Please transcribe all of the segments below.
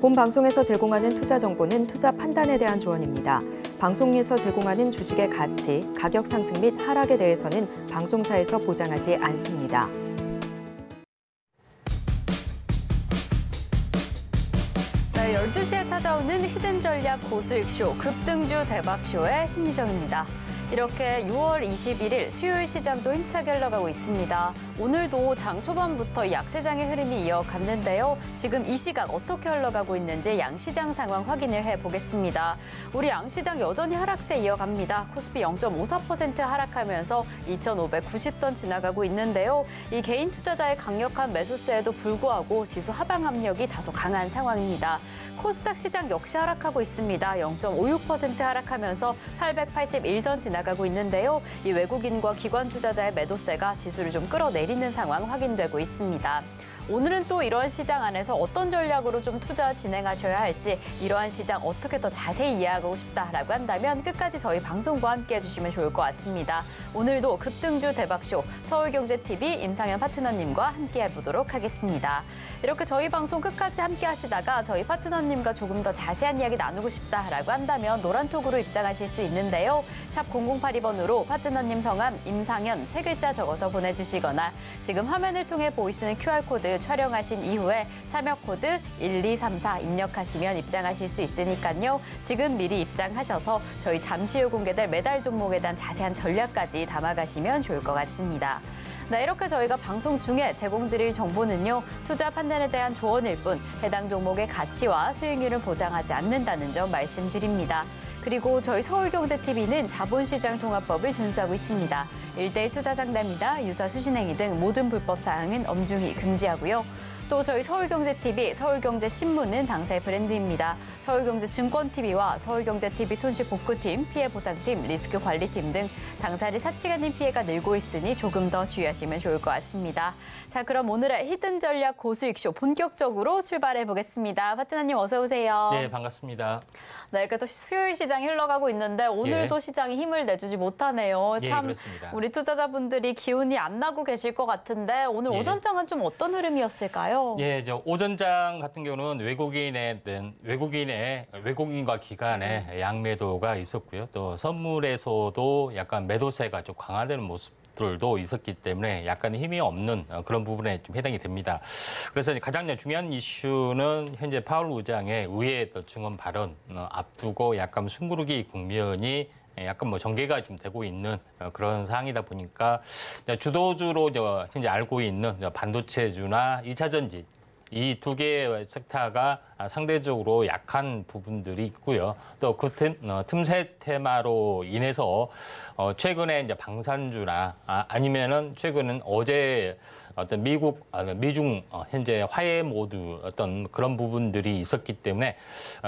본 방송에서 제공하는 투자 정보는 투자 판단에 대한 조언입니다. 방송에서 제공하는 주식의 가치, 가격 상승 및 하락에 대해서는 방송사에서 보장하지 않습니다. 네, 12시에 찾아오는 히든 전략 고수익쇼, 급등주 대박쇼의 심리정입니다. 이렇게 6월 21일 수요일 시장도 힘차게 흘러가고 있습니다. 오늘도 장 초반부터 약세장의 흐름이 이어갔는데요. 지금 이 시각 어떻게 흘러가고 있는지 양시장 상황 확인을 해보겠습니다. 우리 양시장 여전히 하락세 이어갑니다. 코스피 0.54% 하락하면서 2,590선 지나가고 있는데요. 이 개인 투자자의 강력한 매수세에도 불구하고 지수 하방 압력이 다소 강한 상황입니다. 코스닥 시장 역시 하락하고 있습니다. 0.56% 하락하면서 881선 지나가고 있습니다. 나가고 있는데요. 이 외국인과 기관 투자자의 매도세가 지수를 좀 끌어내리는 상황 확인되고 있습니다. 오늘은 또 이러한 시장 안에서 어떤 전략으로 좀 투자 진행하셔야 할지, 이러한 시장 어떻게 더 자세히 이해하고 싶다라고 한다면 끝까지 저희 방송과 함께해 주시면 좋을 것 같습니다. 오늘도 급등주 대박쇼 서울경제TV 임상현 파트너님과 함께해 보도록 하겠습니다. 이렇게 저희 방송 끝까지 함께하시다가 저희 파트너님과 조금 더 자세한 이야기 나누고 싶다라고 한다면 노란톡으로 입장하실 수 있는데요. 샵 0082번으로 파트너님 성함 임상현 3글자 적어서 보내주시거나 지금 화면을 통해 보이시는 QR코드 촬영하신 이후에 참여 코드 1234 입력하시면 입장하실 수 있으니까요. 지금 미리 입장하셔서 저희 잠시 후 공개될 메달 종목에 대한 자세한 전략까지 담아가시면 좋을 것 같습니다. 네, 이렇게 저희가 방송 중에 제공드릴 정보는요. 투자 판단에 대한 조언일 뿐 해당 종목의 가치와 수익률을 보장하지 않는다는 점 말씀드립니다. 그리고 저희 서울경제TV는 자본시장 통합법을 준수하고 있습니다. 1대1 투자 상담이나 유사 수신행위 등 모든 불법 사항은 엄중히 금지하고요. 또 저희 서울경제TV, 서울경제신문은 당사의 브랜드입니다. 서울경제증권TV와 서울경제TV 손실복구팀, 피해보상팀, 리스크관리팀 등 당사를 사칭하는 피해가 늘고 있으니 조금 더 주의하시면 좋을 것 같습니다. 자, 그럼 오늘의 히든 전략 고수익쇼 본격적으로 출발해 보겠습니다. 파트너님 어서 오세요. 네, 반갑습니다. 네, 이렇게 또 수요일 시장이 흘러가고 있는데 오늘도 예. 시장이 힘을 내주지 못하네요. 예, 참 그렇습니다. 우리 투자자분들이 기운이 안 나고 계실 것 같은데 오늘 예. 오전장은 좀 어떤 흐름이었을까요? 예, 저 오전장 같은 경우는 외국인과 기관의 양매도가 있었고요. 또 선물에서도 약간 매도세가 좀 강화되는 모습들도 있었기 때문에 약간 힘이 없는 그런 부분에 좀 해당이 됩니다. 그래서 가장 중요한 이슈는 현재 파월 의장의 의회 증언 발언 앞두고 약간 숨구르기 국면이 약간 전개가 좀 되고 있는 그런 상황이다 보니까 주도주로 현재 알고 있는 반도체주나 2차전지 이 두 개의 섹터가 상대적으로 약한 부분들이 있고요. 또 그 틈새 테마로 인해서 최근에 이제 방산주나 아니면은 최근은 어제 어떤 미중 현재 화해 모드 어떤 그런 부분들이 있었기 때문에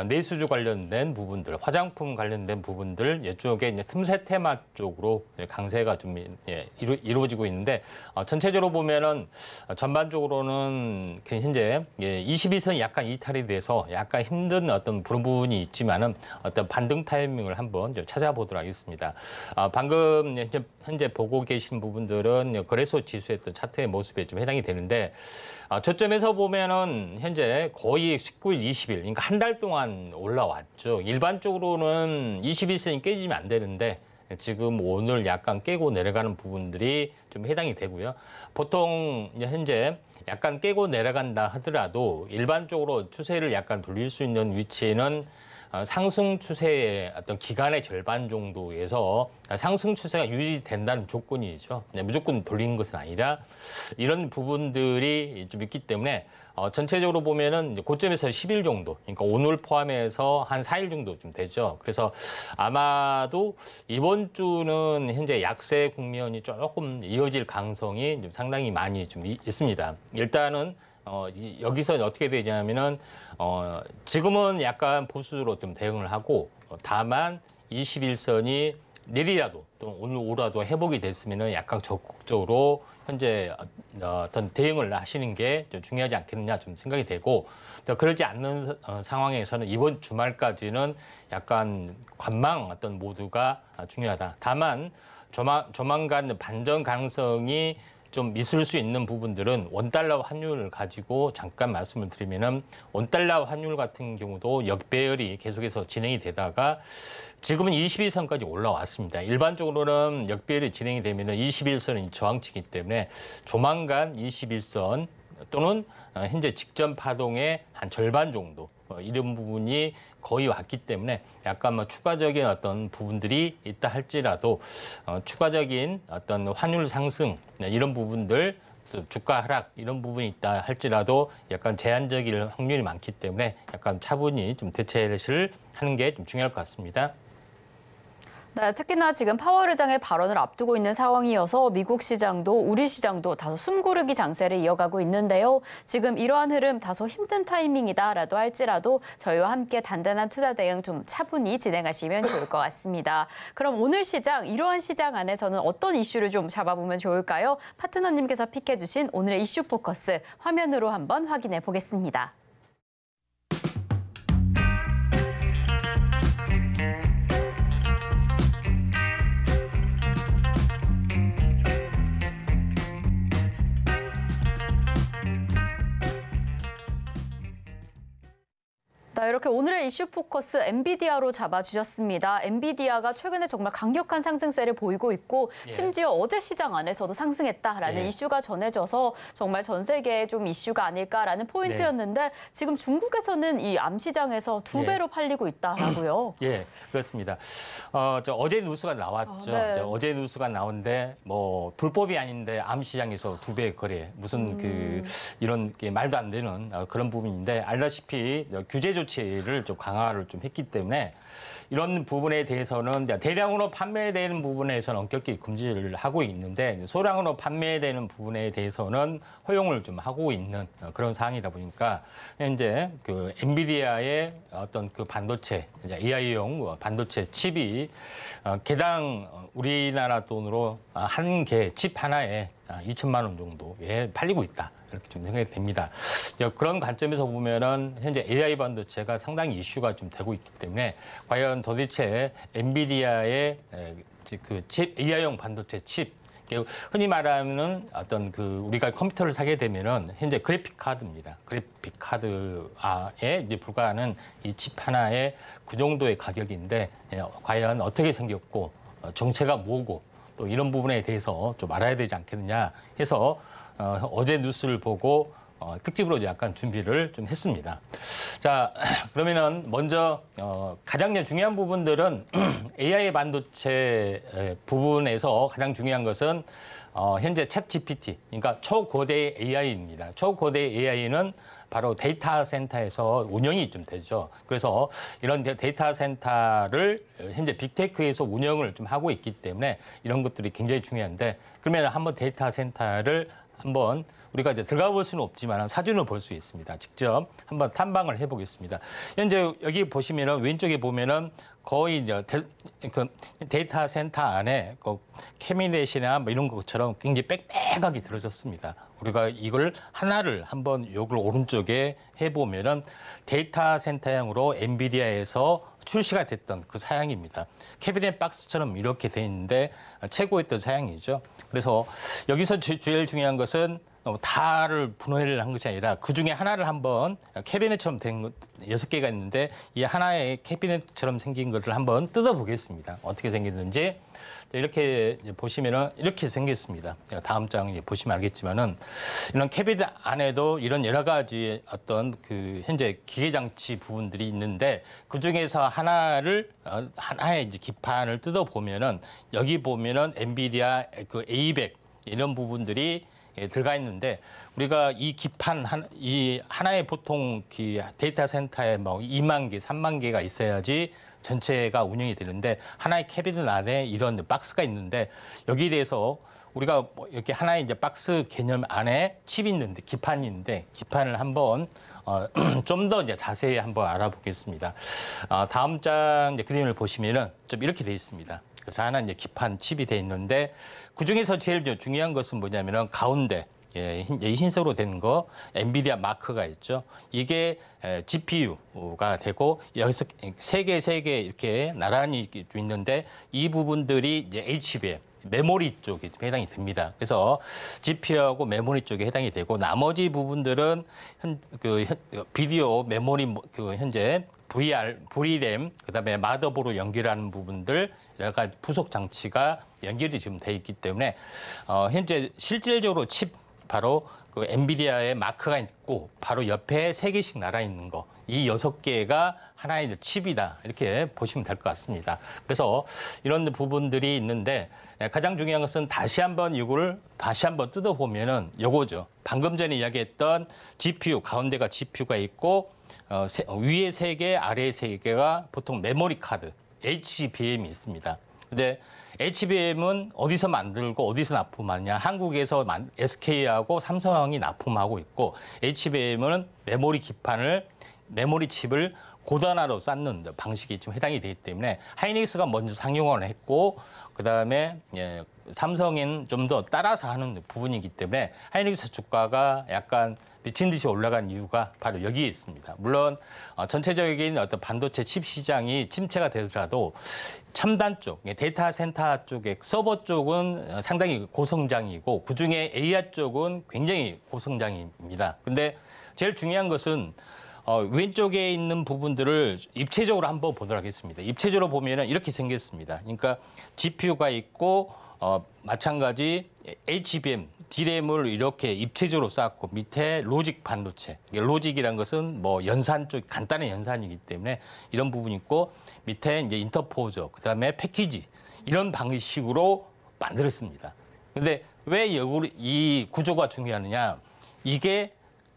내수주 관련된 부분들, 화장품 관련된 부분들 이쪽에 이제 틈새 테마 쪽으로 강세가 좀 이루어지고 있는데 전체적으로 보면은 전반적으로는 현재 22선이 약간 이탈이 돼서 약간 힘든 어떤 부분이 있지만은 어떤 반등 타이밍을 한번 찾아보도록 하겠습니다. 방금 현재 보고 계신 부분들은 거래소 지수의 차트의 모습이 좀 해당이 되는데 저점에서 보면은 현재 거의 19일, 20일 그러니까 한 달 동안 올라왔죠. 일반적으로는 21선이 깨지면 안 되는데 지금 오늘 약간 깨고 내려가는 부분들이 좀 해당이 되고요. 보통 현재 약간 깨고 내려간다 하더라도 일반적으로 추세를 약간 돌릴 수 있는 위치는 상승 추세의 어떤 기간의 절반 정도에서 상승 추세가 유지된다는 조건이죠. 무조건 돌리는 것은 아니라 이런 부분들이 좀 있기 때문에 전체적으로 보면은 고점에서 10일 정도, 그러니까 오늘 포함해서 한 4일 정도 좀 되죠. 그래서 아마도 이번 주는 현재 약세 국면이 조금 이어질 가능성이 좀 상당히 많이 좀 있습니다. 일단은 여기서 어떻게 되냐면은 지금은 약간 보수로 좀 대응을 하고 다만 21선이 내리라도 또 오늘 오라도 회복이 됐으면은 약간 적극적으로 현재 어떤 대응을 하시는 게 중요하지 않겠느냐 좀 생각이 되고 또 그러지 않는 상황에서는 이번 주말까지는 약간 관망 어떤 모두가 중요하다. 다만 조만간 반전 가능성이 좀 미술 수 있는 부분들은 원달러 환율을 가지고 잠깐 말씀을 드리면은 원달러 환율 같은 경우도 역배열이 계속해서 진행이 되다가 지금은 21선까지 올라왔습니다. 일반적으로는 역배열이 진행이 되면은 21선은 저항치이기 때문에 조만간 21선 또는 현재 직전 파동의 한 절반 정도 이런 부분이 거의 왔기 때문에 약간 추가적인 어떤 부분들이 있다 할지라도 추가적인 어떤 환율 상승 이런 부분들 주가 하락 이런 부분이 있다 할지라도 약간 제한적일 확률이 많기 때문에 약간 차분히 좀 대체를 하는 게 좀 중요할 것 같습니다. 네, 특히나 지금 파월 의장의 발언을 앞두고 있는 상황이어서 미국 시장도 우리 시장도 다소 숨고르기 장세를 이어가고 있는데요. 지금 이러한 흐름 다소 힘든 타이밍이다라고 할지라도 저희와 함께 단단한 투자 대응 좀 차분히 진행하시면 좋을 것 같습니다. 그럼 오늘 시장, 이러한 시장 안에서는 어떤 이슈를 좀 잡아보면 좋을까요? 파트너님께서 픽해주신 오늘의 이슈 포커스 화면으로 한번 확인해 보겠습니다. 이렇게 오늘의 이슈 포커스 엔비디아로 잡아주셨습니다. 엔비디아가 최근에 정말 강력한 상승세를 보이고 있고 심지어 어제 시장 안에서도 상승했다라는 이슈가 전해져서 정말 전 세계에 좀 이슈가 아닐까라는 포인트였는데 지금 중국에서는 이 암시장에서 2배로 팔리고 있다라고요. 예, 그렇습니다. 어제 뉴스가 나왔죠. 어제 뉴스가 나온데 뭐 불법이 아닌데 암시장에서 2배 거래 무슨 이런 게 말도 안 되는 그런 부분인데 알다시피 규제 조치 를 좀 강화를 좀 했기 때문에 이런 부분에 대해서는 대량으로 판매되는 부분에서는 엄격히 금지를 하고 있는데 소량으로 판매되는 부분에 대해서는 허용을 좀 하고 있는 그런 사항이다 보니까 현재 그 엔비디아의 어떤 그 반도체 AI용 반도체 칩이 개당 우리나라 돈으로 한 개 칩 하나에 2,000만 원 정도에 팔리고 있다. 이렇게 좀 생각이 됩니다. 그런 관점에서 보면은 현재 AI 반도체가 상당히 이슈가 좀 되고 있기 때문에 과연 도대체 엔비디아의 그 칩, AI용 반도체 칩, 흔히 말하는 어떤 그 우리가 컴퓨터를 사게 되면은 현재 그래픽 카드입니다. 그래픽 카드에 이제 불과하는 이 칩 하나에 그 정도의 가격인데 과연 어떻게 생겼고 정체가 뭐고 또 이런 부분에 대해서 좀 알아야 되지 않겠느냐 해서 어제 뉴스를 보고 특집으로 약간 준비를 좀 했습니다. 자, 그러면은 먼저 가장 중요한 부분들은 AI 반도체 부분에서 가장 중요한 것은 현재 챗 GPT, 그러니까 초고대 AI입니다. 초고대 AI는 바로 데이터 센터에서 운영이 좀 되죠. 그래서 이런 데이터 센터를 현재 빅테크에서 운영을 좀 하고 있기 때문에 이런 것들이 굉장히 중요한데 그러면 한번 데이터 센터를 한번 우리가 이제 들어가 볼 수는 없지만 사진을 볼 수 있습니다. 직접 한번 탐방을 해보겠습니다. 현재 여기 보시면은 왼쪽에 보면은 거의 이제 데이터 센터 안에 캐비넷이나 뭐 이런 것처럼 굉장히 빽빽하게 들어졌습니다. 우리가 이걸 하나를 한번 요걸 오른쪽에 해보면은 데이터 센터형으로 엔비디아에서 출시가 됐던 그 사양입니다. 캐비넷 박스처럼 이렇게 돼 있는데 최고였던 사양이죠. 그래서 여기서 제일 중요한 것은 다를 분해를 한 것이 아니라 그중에 하나를 한번 캐비넷처럼 된 것 6개가 있는데 이 하나의 캐비넷처럼 생긴 것을 한번 뜯어보겠습니다. 어떻게 생겼는지 이렇게 보시면은 이렇게 생겼습니다. 다음 장에 보시면 알겠지만은 이런 캐비넷 안에도 이런 여러 가지 어떤 그 현재 기계 장치 부분들이 있는데 그 중에서 하나의 이제 기판을 뜯어 보면은 여기 보면은 엔비디아 그 A100 이런 부분들이 들어가 있는데 우리가 이 기판 이 하나에 보통 데이터 센터에 뭐 2만 개, 3만 개가 있어야지 전체가 운영이 되는데 하나의 캐비닛 안에 이런 박스가 있는데 여기에 대해서 우리가 이렇게 하나의 이제 박스 개념 안에 칩이 있는데 기판이 있는데 기판을 한번 좀 더 이제 자세히 한번 알아보겠습니다. 다음 장 이제 그림을 보시면은 좀 이렇게 돼 있습니다. 그래서 하나 이제 기판 칩이 돼 있는데 그 중에서 제일 중요한 것은 뭐냐면은 가운데 흰색으로 된 거 엔비디아 마크가 있죠. 이게 GPU가 되고 여기서 세 개 이렇게 나란히 있는데 이 부분들이 이제 HBM 메모리 쪽에 해당이 됩니다. 그래서 GPU하고 메모리 쪽에 해당이 되고 나머지 부분들은 비디오 메모리 현재 VR램 그다음에 마더보로 연결하는 부분들 여러 가지 부속 장치가 연결이 지금 돼 있기 때문에 현재 실질적으로 칩 바로 그 엔비디아의 마크가 있고 바로 옆에 3개씩 날아 있는 거 이 6개가 하나의 칩이다 이렇게 보시면 될 것 같습니다. 그래서 이런 부분들이 있는데 가장 중요한 것은 다시 한번 뜯어보면은 요거죠. 방금 전에 이야기했던 GPU 가운데가 GPU가 있고 위에 3개 아래에 3개가 보통 메모리 카드 HBM이 있습니다. 근데 HBM은 어디서 만들고 어디서 납품하느냐. 한국에서 SK하고 삼성이 납품하고 있고 HBM은 메모리 기판을 메모리 칩을 고단화로 쌓는 방식이 좀 해당이 되기 때문에 하이닉스가 먼저 상용화를 했고 그다음에 삼성은 좀 더 따라서 하는 부분이기 때문에 하이닉스 주가가 약간 미친 듯이 올라간 이유가 바로 여기에 있습니다. 물론 전체적인 어떤 반도체 칩 시장이 침체가 되더라도 첨단 쪽, 데이터 센터 쪽의 서버 쪽은 상당히 고성장이고 그중에 AI 쪽은 굉장히 고성장입니다. 근데 제일 중요한 것은 왼쪽에 있는 부분들을 입체적으로 한번 보도록 하겠습니다. 입체적으로 보면은 이렇게 생겼습니다. 그러니까 GPU가 있고 마찬가지 HBM, D램을 이렇게 입체적으로 쌓고 밑에 로직 반도체. 로직이란 것은 뭐 연산 쪽 간단한 연산이기 때문에 이런 부분이 있고 밑에 이제 인터포저, 그다음에 패키지 이런 방식으로 만들었습니다. 근데 왜 이 구조가 중요하느냐? 이게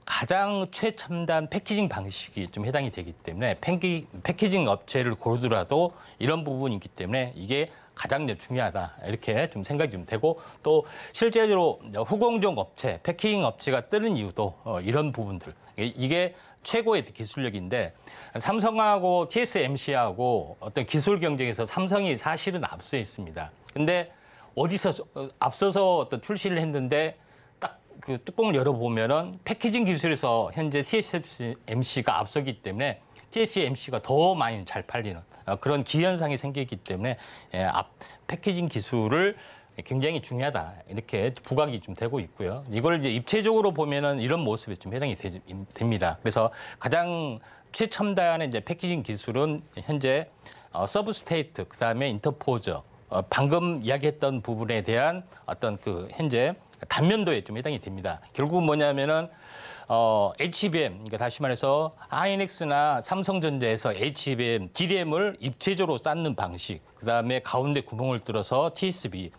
가장 최첨단 패키징 방식이 좀 해당이 되기 때문에 패키징 업체를 고르더라도 이런 부분이 있기 때문에 이게 가장 중요하다 이렇게 좀 생각이 좀 되고 또 실제로 후공정 업체, 패키징 업체가 뜨는 이유도 이런 부분들 이게 최고의 기술력인데 삼성하고 TSMC하고 어떤 기술 경쟁에서 삼성이 사실은 앞서 있습니다. 근데 어디서 앞서서 어떤 출시를 했는데 그 뚜껑을 열어보면은 패키징 기술에서 현재 TSMC가 앞서기 때문에 TSMC가 더 많이 잘 팔리는 그런 기현상이 생기기 때문에 패키징 기술을 굉장히 중요하다 이렇게 부각이 좀 되고 있고요. 이걸 이제 입체적으로 보면은 이런 모습에 좀 해당이 됩니다. 그래서 가장 최첨단의 이제 패키징 기술은 현재 서브스테이트 그다음에 인터포저 방금 이야기했던 부분에 대한 어떤 그 현재 단면도에 좀 해당이 됩니다. 결국 뭐냐면은 HBM, 그러니까 다시 말해서 하이닉스나 삼성전자에서 HBM, DRAM을 입체적으로 쌓는 방식, 그 다음에 가운데 구멍을 뚫어서 TSB,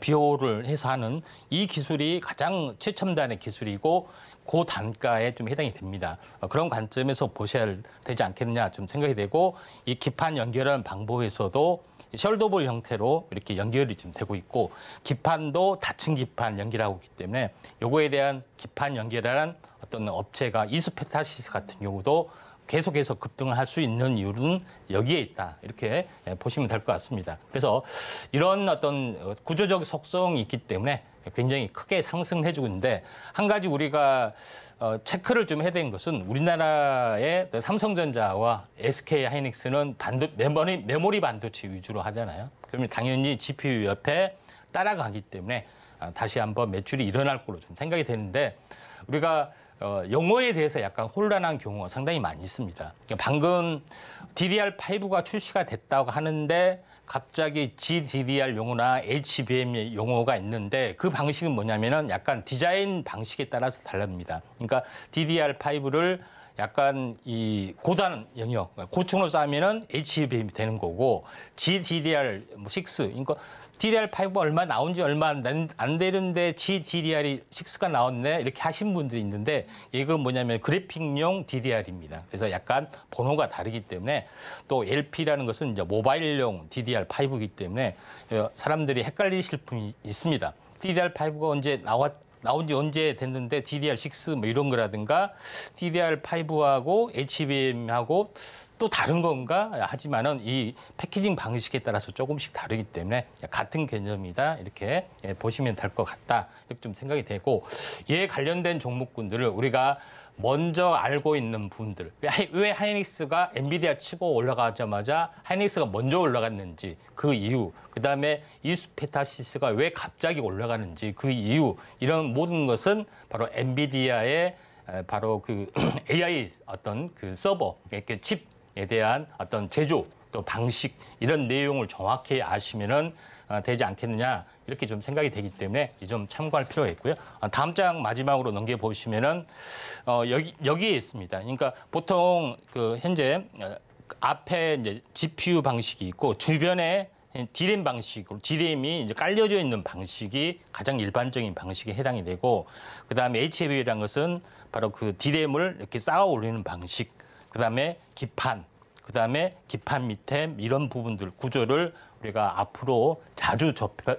BO를 해서 하는 이 기술이 가장 최첨단의 기술이고 고단가에 좀 해당이 됩니다. 그런 관점에서 보셔야 되지 않겠느냐 좀 생각이 되고 이 기판 연결하는 방법에서도 숄더볼 형태로 이렇게 연결이 지금 되고 있고 기판도 닫힌 기판 연결하고 있기 때문에 요거에 대한 기판 연결하는 어떤 업체가 이수페타시스 같은 경우도 계속해서 급등을 할 수 있는 이유는 여기에 있다 이렇게 보시면 될 것 같습니다. 그래서 이런 어떤 구조적 속성이 있기 때문에 굉장히 크게 상승해주고 있는데 한 가지 우리가 체크를 좀 해야 되는 것은 우리나라의 삼성전자와 SK하이닉스는 메모리 반도체 위주로 하잖아요. 그러면 당연히 GPU 옆에 따라가기 때문에 다시 한번 매출이 일어날 걸로 좀 생각이 되는데 우리가 용어에 대해서 약간 혼란한 경우가 상당히 많이 있습니다. 방금 DDR5가 출시가 됐다고 하는데 갑자기 GDDR 용어나 HBM 용어가 있는데 그 방식은 뭐냐면은 약간 디자인 방식에 따라서 달라집니다. 그러니까 DDR5를 약간 이 고단 영역, 고층으로 쌓으면은 HBM이 되는 거고 GDDR6, 그러니까 DDR5가 얼마 나온 지 얼마 안 되는데 GDDR6가 나왔네 이렇게 하신 분들이 있는데 이건 뭐냐면 그래픽용 DDR입니다. 그래서 약간 번호가 다르기 때문에 또 LP라는 것은 이제 모바일용 DDR5이기 때문에 사람들이 헷갈리실 분이 있습니다. DDR5가 언제 나온 지 언제 됐는데 DDR6 뭐 이런 거라든가 DDR5하고 HBM하고 또 다른 건가? 하지만은 이 패키징 방식에 따라서 조금씩 다르기 때문에 같은 개념이다 이렇게 보시면 될 것 같다 이렇게 좀 생각이 되고, 이에 관련된 종목군들을 우리가 먼저 알고 있는 분들, 왜 하이닉스가 엔비디아 치고 올라가자마자 하이닉스가 먼저 올라갔는지 그 이유, 그다음에 이수페타시스가 왜 갑자기 올라가는지 그 이유, 이런 모든 것은 바로 엔비디아의 바로 그 AI 어떤 그 서버, 그 칩에 대한 어떤 제조 또 방식 이런 내용을 정확히 아시면은 되지 않겠느냐 이렇게 좀 생각이 되기 때문에 이 점 참고할 필요가 있고요. 다음 장 마지막으로 넘겨 보시면은 여기에 있습니다. 그러니까 보통 그 현재 앞에 이제 GPU 방식이 있고 주변에 DRAM 방식으로 DRAM이 이제 깔려져 있는 방식이 가장 일반적인 방식에 해당이 되고, 그다음에 HBM이라는 것은 바로 그 DRAM을 이렇게 쌓아 올리는 방식, 그다음에 기판, 그다음에 기판 밑에 이런 부분들 구조를 우리가 앞으로 자주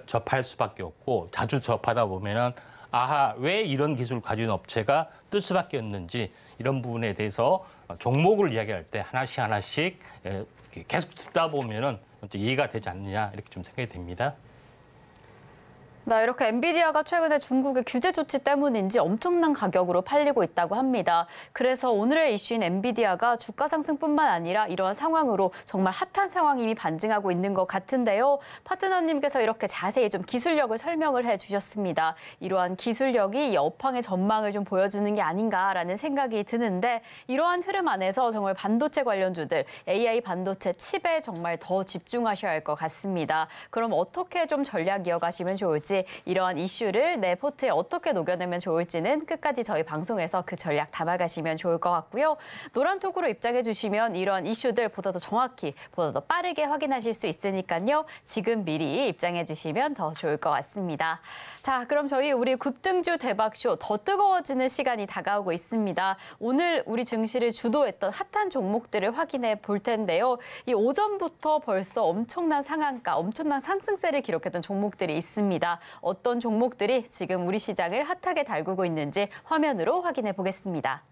접할 수밖에 없고, 자주 접하다 보면은 아하 왜 이런 기술을 가진 업체가 뜰 수밖에 없는지 이런 부분에 대해서 종목을 이야기할 때 하나씩 하나씩 계속 듣다 보면은 이해가 되지 않느냐 이렇게 좀 생각이 됩니다. 네, 이렇게 엔비디아가 최근에 중국의 규제 조치 때문인지 엄청난 가격으로 팔리고 있다고 합니다. 그래서 오늘의 이슈인 엔비디아가 주가 상승뿐만 아니라 이러한 상황으로 정말 핫한 상황 이미 반증하고 있는 것 같은데요. 파트너님께서 이렇게 자세히 좀 기술력을 설명을 해주셨습니다. 이러한 기술력이 이 업황의 전망을 좀 보여주는 게 아닌가라는 생각이 드는데, 이러한 흐름 안에서 정말 반도체 관련주들, AI 반도체 칩에 정말 더 집중하셔야 할 것 같습니다. 그럼 어떻게 좀 전략 이어가시면 좋을지, 이러한 이슈를 내 포트에 어떻게 녹여내면 좋을지는 끝까지 저희 방송에서 그 전략 담아가시면 좋을 것 같고요. 노란톡으로 입장해 주시면 이러한 이슈들 보다 더 정확히, 보다 더 빠르게 확인하실 수 있으니까요. 지금 미리 입장해 주시면 더 좋을 것 같습니다. 자, 그럼 저희 우리 굽등주 대박쇼 더 뜨거워지는 시간이 다가오고 있습니다. 오늘 우리 증시를 주도했던 핫한 종목들을 확인해 볼 텐데요. 이 오전부터 벌써 엄청난 상한가, 엄청난 상승세를 기록했던 종목들이 있습니다. 어떤 종목들이 지금 우리 시장을 핫하게 달구고 있는지 화면으로 확인해 보겠습니다.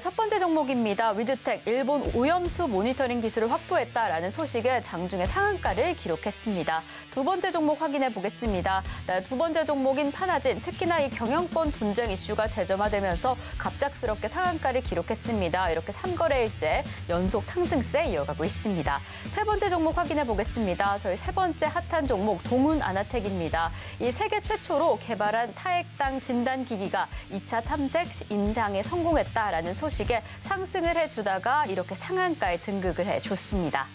첫 번째 종목입니다. 위드텍, 일본 오염수 모니터링 기술을 확보했다라는 소식에 장중에 상한가를 기록했습니다. 두 번째 종목 확인해 보겠습니다. 두 번째 종목인 파나진, 특히나 이 경영권 분쟁 이슈가 재점화되면서 갑작스럽게 상한가를 기록했습니다. 이렇게 3거래일째 연속 상승세 이어가고 있습니다. 세 번째 종목 확인해 보겠습니다. 저희 세 번째 핫한 종목 동운 아나텍입니다. 이 세계 최초로 개발한 타액당 진단기기가 2차 탐색 임상에 성공했다라는 소식에 상승을 해주다가 이렇게 상한가에 등극을 해줬습니다.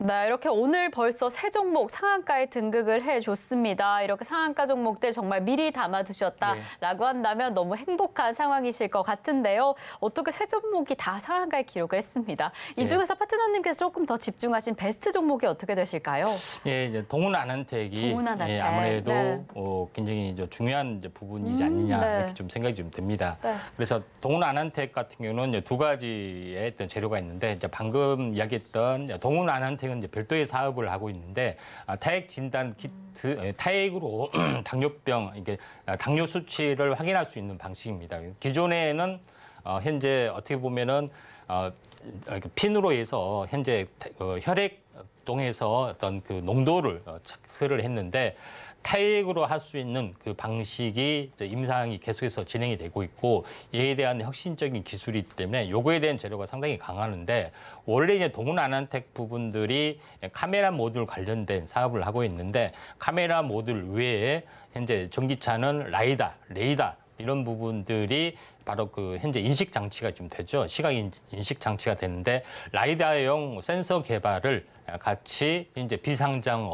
네, 이렇게 오늘 벌써 세 종목 상한가에 등극을 해줬습니다. 이렇게 상한가 종목들 정말 미리 담아두셨다라고 한다면 너무 행복한 상황이실 것 같은데요. 어떻게 세 종목이 다 상한가에 기록을 했습니다. 이 중에서 파트너님께서 조금 더 집중하신 베스트 종목이 어떻게 되실까요? 예, 이제 동운 아나텍이 아무래도 굉장히 이제 중요한 이제 부분이지 않느냐 이렇게 좀 생각이 좀 됩니다. 그래서 동운 아나텍 같은 경우는 이제 두 가지의 어떤 재료가 있는데, 이제 방금 이야기했던 동운 아나텍 이제 별도의 사업을 하고 있는데, 타액 진단 키트, 타액으로 당뇨병, 이게 당뇨 수치를 확인할 수 있는 방식입니다. 기존에는 현재 어떻게 보면은 핀으로 해서 현재 혈액 동에서 어떤 그 농도를 체크를 했는데, 타액으로 할 수 있는 그 방식이 임상이 계속해서 진행이 되고 있고, 이에 대한 혁신적인 기술이기 때문에 요거에 대한 재료가 상당히 강하는데, 원래 이제 동운 아나텍 부분들이 카메라 모듈 관련된 사업을 하고 있는데, 카메라 모듈 외에 현재 전기차는 라이다, 레이다 이런 부분들이 바로 그 현재 인식 장치가 좀 되죠. 시각 인식 장치가 되는데, 라이다용 센서 개발을 같이 이제 비상장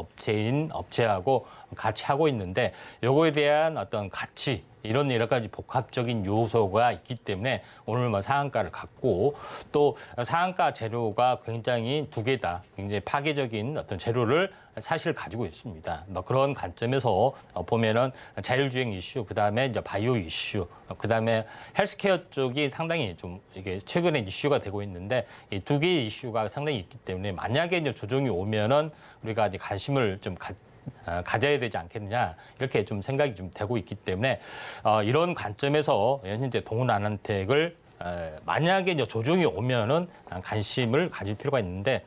업체하고 같이 하고 있는데, 요거에 대한 어떤 가치 이런 여러 가지 복합적인 요소가 있기 때문에 오늘 뭐 상한가를 갖고, 또 상한가 재료가 굉장히 두 개다 굉장히 파괴적인 어떤 재료를 사실 가지고 있습니다. 그런 관점에서 보면은 자율주행 이슈, 그다음에 이제 바이오 이슈, 그다음에 헬스케어 쪽이 상당히 좀 이게 최근에 이슈가 되고 있는데, 이 두 개의 이슈가 상당히 있기 때문에 만약에 이제 조정이 오면은 우리가 이제 관심을 좀 가져야 되지 않겠느냐 이렇게 좀 생각이 좀 되고 있기 때문에 이런 관점에서 현재 동운 아난텍을 만약에 이제 조정이 오면은 관심을 가질 필요가 있는데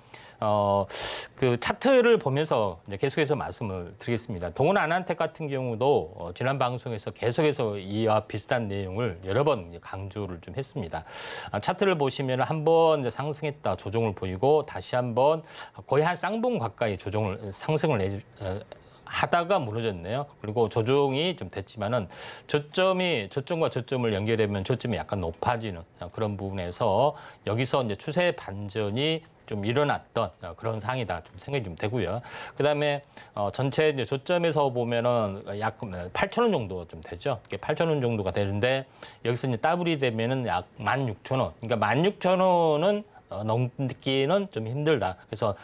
그 차트를 보면서 이제 계속해서 말씀을 드리겠습니다. 동운 아난텍 같은 경우도 지난 방송에서 계속해서 이와 비슷한 내용을 여러 번 강조를 좀 했습니다. 차트를 보시면 한번 상승했다 조정을 보이고 다시 한번 거의 한 쌍봉 가까이 조정을 상승을 하다가 무너졌네요. 그리고 조정이 좀 됐지만은 저점과 저점을 연결하면 저점이 약간 높아지는 그런 부분에서 여기서 이제 추세 반전이 좀 일어났던 그런 상황이다 좀 생각이 좀 되고요. 그다음에 전체 이제 저점에서 보면은 약 8,000원 정도 좀 되죠. 8,000원 정도가 되는데 여기서 이제 따블이 되면은 약 16,000원. 그러니까 16,000원은 넘기는 좀 힘들다. 그래서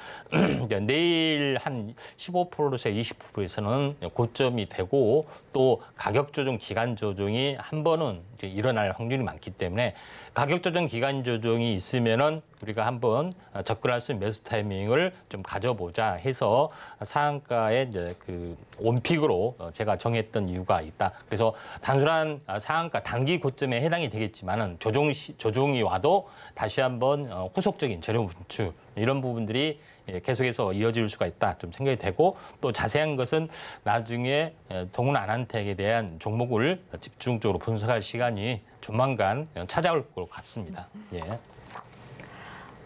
이제 내일 한 15%에서 20%에서는 고점이 되고 또 가격 조정, 기간 조정이 한 번은 이제 일어날 확률이 많기 때문에 가격 조정, 기간 조정이 있으면은 우리가 한번 접근할 수 있는 매수 타이밍을 좀 가져보자 해서 상한가의 이제 그 온픽으로 제가 정했던 이유가 있다. 그래서 단순한 상한가 단기 고점에 해당이 되겠지만은 조정이 와도 다시 한번 후속적인 재료 분출 이런 부분들이 계속해서 이어질 수가 있다 좀 생각이 되고 또 자세한 것은 나중에 동운 아난텍에 대한 종목을 집중적으로 분석할 시간이 조만간 찾아올 것 같습니다. 예.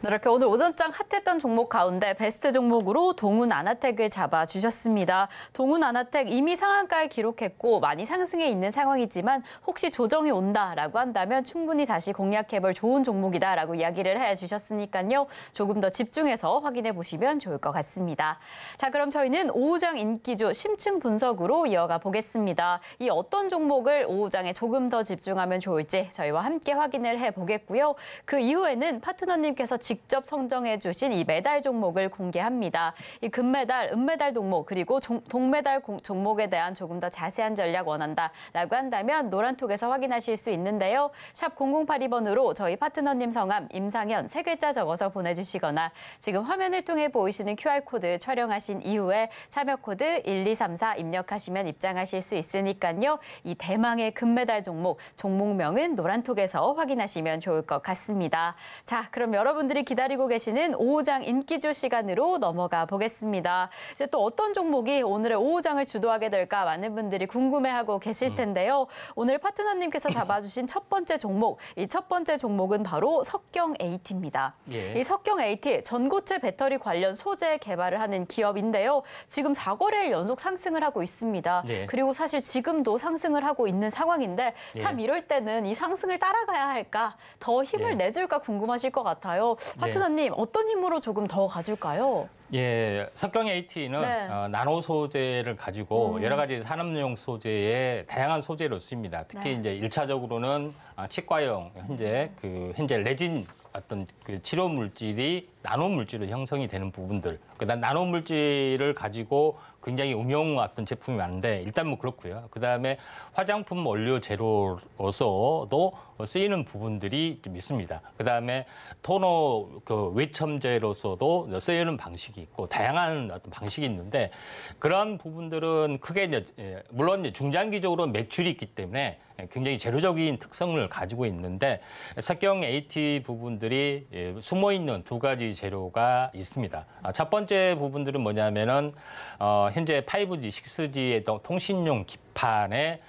이렇게 오늘 오전장 핫했던 종목 가운데 베스트 종목으로 동운 아나텍을 잡아주셨습니다. 동운 아나텍 이미 상한가에 기록했고 많이 상승해 있는 상황이지만 혹시 조정이 온다라고 한다면 충분히 다시 공략해볼 좋은 종목이다라고 이야기를 해주셨으니까요. 조금 더 집중해서 확인해 보시면 좋을 것 같습니다. 자, 그럼 저희는 5호장 인기주 심층 분석으로 이어가 보겠습니다. 이 어떤 종목을 5호장에 조금 더 집중하면 좋을지 저희와 함께 확인을 해보겠고요. 그 이후에는 파트너님께서 직접 선정해 주신 이 메달 종목을 공개합니다. 이 금메달, 은메달 종목 그리고 동메달 종목에 대한 조금 더 자세한 전략 원한다라고 한다면 노란톡에서 확인하실 수 있는데요. 샵 0082번으로 저희 파트너님 성함 임상현 3글자 적어서 보내주시거나 지금 화면을 통해 보이시는 QR코드 촬영하신 이후에 참여 코드 1234 입력하시면 입장하실 수 있으니까요. 이 대망의 금메달 종목, 종목명은 노란톡에서 확인하시면 좋을 것 같습니다. 자, 그럼 여러분들이 기다리고 계시는 5호장 인기주 시간으로 넘어가 보겠습니다. 이제 또 어떤 종목이 오늘의 5호장을 주도하게 될까 많은 분들이 궁금해하고 계실 텐데요. 오늘 파트너님께서 잡아주신 첫 번째 종목, 이 첫 번째 종목은 바로 석경 AT입니다. 예. 이 석경 AT, 전고체 배터리 관련 소재 개발을 하는 기업인데요. 지금 4거래일 연속 상승을 하고 있습니다. 예. 그리고 사실 지금도 상승을 하고 있는 상황인데 참 이럴 때는 이 상승을 따라가야 할까, 더 힘을 내줄까 궁금하실 것 같아요. 파트너님, 어떤 힘으로 조금 더 가줄까요? 예, 석경 AT는 나노 소재를 가지고 여러 가지 산업용 소재에 다양한 소재로 씁니다. 특히 이제 일차적으로는 치과용 현재 레진 어떤 그 치료 물질이 나노 물질로 형성이 되는 부분들, 그다음 나노 물질을 가지고 굉장히 응용 왔던 제품이 많은데 일단 뭐 그렇고요. 그다음에 화장품 원료 재료로서도 쓰이는 부분들이 좀 있습니다. 그다음에 토너 그 외첨제로서도 쓰이는 방식이 있고 다양한 어떤 방식이 있는데 그런 부분들은 크게 이제 물론 이제 중장기적으로 매출이 있기 때문에 굉장히 재료적인 특성을 가지고 있는데 석경 AT 부분들이 숨어 있는 두 가지 재료가 있습니다. 첫 번째 부분들은 뭐냐면은 현재 5G, 6G의 통신용 기판에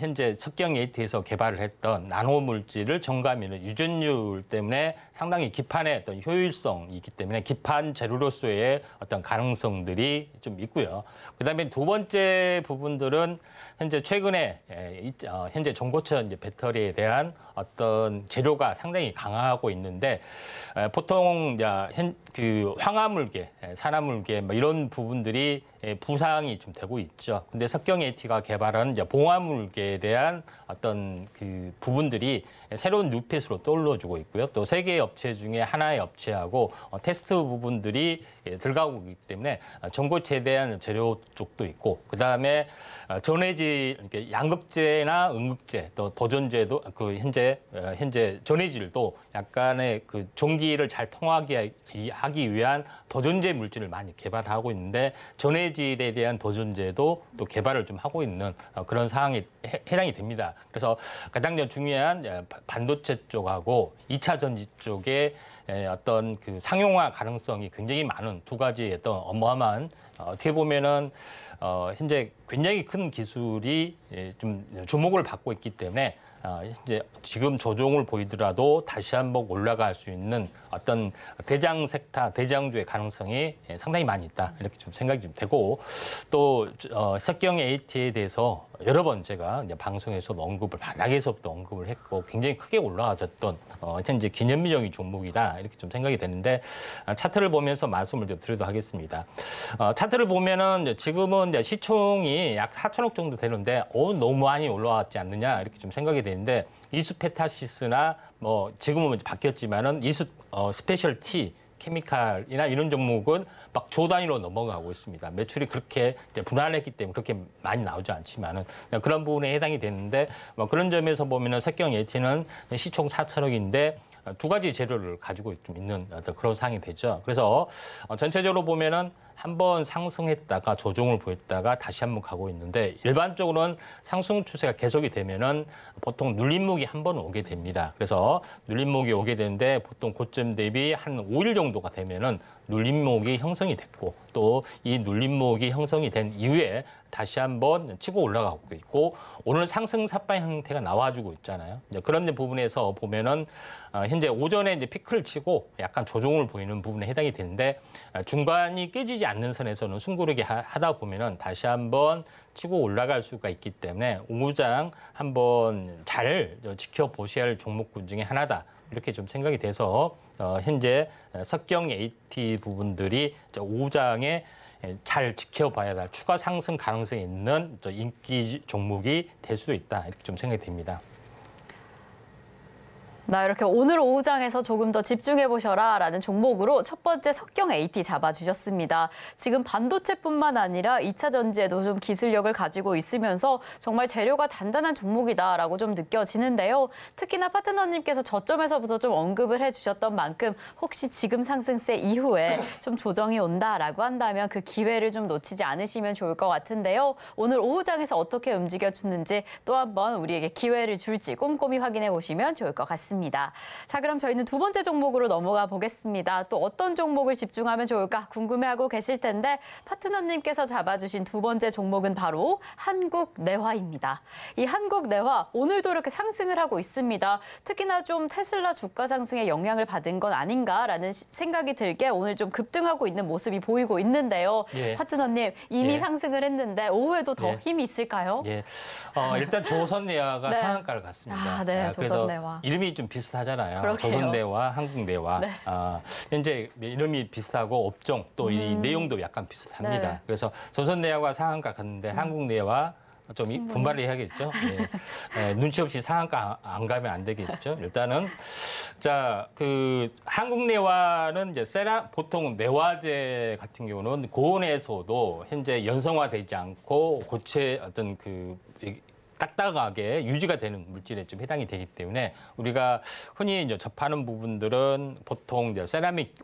현재 석경 AT에서 개발을 했던 나노 물질을 첨가하면 유전율 때문에 상당히 기판의 어떤 효율성이 있기 때문에 기판 재료로서의 어떤 가능성들이 좀 있고요. 그다음에 두 번째 부분들은 현재 최근에 전고체 이제 배터리에 대한 어떤 재료가 상당히 강화하고 있는데 보통 그 황화물계, 산화물계 이런 부분들이 부상이 좀 되고 있죠. 근데 석경 AT가 개발한 이제 붕화물계에 대한 어떤 그 부분들이 새로운 뉴페이스로 떠올려주고 있고요. 또 세 개의 업체 중에 하나의 업체하고 테스트 부분들이 들어가고 있기 때문에 전고체에 대한 재료 쪽도 있고, 그 다음에 전해질 양극재나 음극 축제, 또 도전제도 그 현재 전해질도 약간의 그 전기를 잘 통하게 하기 위한 도전제 물질을 많이 개발하고 있는데 전해질에 대한 도전제도 또 개발을 좀 하고 있는 그런 상황이 해당이 됩니다. 그래서 가장 중요한 반도체 쪽하고 2차 전지 쪽에 어떤 그 상용화 가능성이 굉장히 많은 두 가지의 어떤 어마어마한 어떻게 보면은 현재 굉장히 큰 기술이 좀 주목을 받고 있기 때문에 이제 지금 조정을 보이더라도 다시 한번 올라갈 수 있는 어떤 대장 섹터, 대장주의 가능성이 상당히 많이 있다. 이렇게 좀 생각이 좀 되고 또 석경 AT에 대해서 여러 번 제가 이제 방송에서도 언급을 바닥에서부터 언급을 했고 굉장히 크게 올라왔었던 현재 기념비적인 종목이다. 이렇게 좀 생각이 되는데 차트를 보면서 말씀을 좀 드려도 하겠습니다. 차트를 보면은 지금은 이제 시총이 약 4천억 정도 되는데 너무 많이 올라왔지 않느냐 이렇게 좀 생각이 되는데 이수페타시스나 뭐 지금은 바뀌었지만은 스페셜티 케미칼이나 이런 종목은 막 조 단위로 넘어가고 있습니다. 매출이 그렇게 이제 분할했기 때문에 그렇게 많이 나오지 않지만은 그런 부분에 해당이 되는데 뭐 그런 점에서 보면은 석경 AT는 시총 4천억인데. 두 가지 재료를 가지고 좀 있는 그런 상황이 되죠. 그래서 전체적으로 보면은 한번 상승했다가 조정을 보였다가 다시 한번 가고 있는데 일반적으로는 상승 추세가 계속이 되면은 보통 눌림목이 한번 오게 됩니다. 그래서 눌림목이 오게 되는데 보통 고점 대비 한 5일 정도가 되면은 눌림목이 형성이 됐고 또 이 눌림목이 형성이 된 이후에 다시 한번 치고 올라가고 있고 오늘 상승 삿발 형태가 나와주고 있잖아요. 이제 그런 부분에서 보면은 현재 오전에 이제 피크를 치고 약간 조정을 보이는 부분에 해당이 되는데 중간이 깨지지 않는 선에서는 숨고르게 하다 보면은 다시 한번 치고 올라갈 수가 있기 때문에 오후장 한번 잘 지켜보셔야 할 종목군 중에 하나다. 이렇게 좀 생각이 돼서 현재 석경 AT 부분들이 오후장에 잘 지켜봐야 할 추가 상승 가능성이 있는 인기 종목이 될 수도 있다. 이렇게 좀 생각이 됩니다. 이렇게 오늘 오후장에서 조금 더 집중해보셔라라는 종목으로 첫 번째 석경 AT 잡아주셨습니다. 지금 반도체뿐만 아니라 2차 전지에도 좀 기술력을 가지고 있으면서 정말 재료가 단단한 종목이다라고 좀 느껴지는데요. 특히나 파트너님께서 저점에서부터 좀 언급을 해주셨던 만큼 혹시 지금 상승세 이후에 좀 조정이 온다라고 한다면 그 기회를 좀 놓치지 않으시면 좋을 것 같은데요. 오늘 오후장에서 어떻게 움직여주는지 또 한번 우리에게 기회를 줄지 꼼꼼히 확인해보시면 좋을 것 같습니다. 자, 그럼 저희는 두 번째 종목으로 넘어가 보겠습니다. 또 어떤 종목을 집중하면 좋을까 궁금해하고 계실 텐데 파트너님께서 잡아주신 두 번째 종목은 바로 한국내화입니다. 이 한국내화 오늘도 이렇게 상승을 하고 있습니다. 특히나 좀 테슬라 주가 상승에 영향을 받은 건 아닌가라는 생각이 들게 오늘 좀 급등하고 있는 모습이 보이고 있는데요. 파트너님 이미 상승을 했는데 오후에도 더 힘이 있을까요? 일단 조선내화가 상한가를 갔습니다. 조선내화. 이름이 좀 비슷하잖아요. 조선내와 한국내와. 현재 이름이 비슷하고 업종 또 이 내용도 약간 비슷합니다. 그래서 조선내와 상한가 갔는데 한국내와 좀 충분히. 분발을 해야겠죠. 눈치 없이 상한가 안 가면 안 되겠죠. 일단은 자, 그 한국내화는 이제 보통 내화재 같은 경우는 고온에서도 현재 연성화되지 않고 고체 어떤 그 딱딱하게 유지가 되는 물질에 좀 해당이 되기 때문에 우리가 흔히 이제 접하는 부분들은 보통 이제 세라믹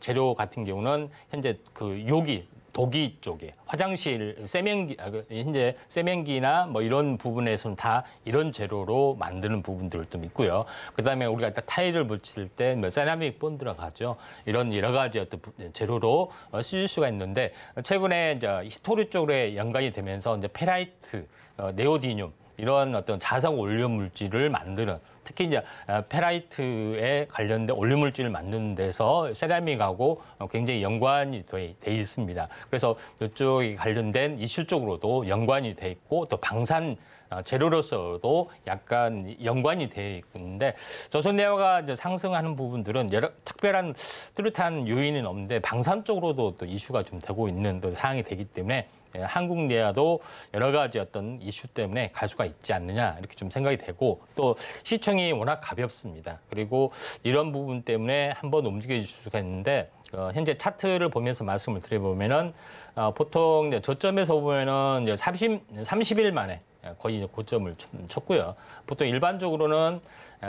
재료 같은 경우는 현재 그 요기 도기 쪽에 화장실 세면기 현재 세면기나 뭐 이런 부분에서는 다 이런 재료로 만드는 부분들 좀 있고요. 그다음에 우리가 일단 타일을 붙일 때 뭐 세라믹 본드라고 하죠. 이런 여러 가지 어떤 재료로 쓰일 수가 있는데 최근에 이제 희토류 쪽에 연관이 되면서 이제 페라이트, 네오디늄 이런 어떤 자석 올려물질을 만드는 특히 이제 페라이트에 관련된 올려물질을 만드는 데서 세라믹하고 굉장히 연관이 돼 있습니다. 그래서 이쪽에 관련된 이슈 쪽으로도 연관이 돼 있고 또 방산 재료로서도 약간 연관이 돼 있는데 조선내화가 이제 상승하는 부분들은 여러 특별한 뚜렷한 요인은 없는데 방산 쪽으로도 또 이슈가 좀 되고 있는 상황이 되기 때문에 한국 내화도 여러 가지 어떤 이슈 때문에 갈 수가 있지 않느냐 이렇게 좀 생각이 되고 또 시총이 워낙 가볍습니다. 그리고 이런 부분 때문에 한번 움직여질 수가 있는데 현재 차트를 보면서 말씀을 드려보면은 보통 이제 저점에서 보면은 30일 만에 거의 이제 고점을 쳤고요. 보통 일반적으로는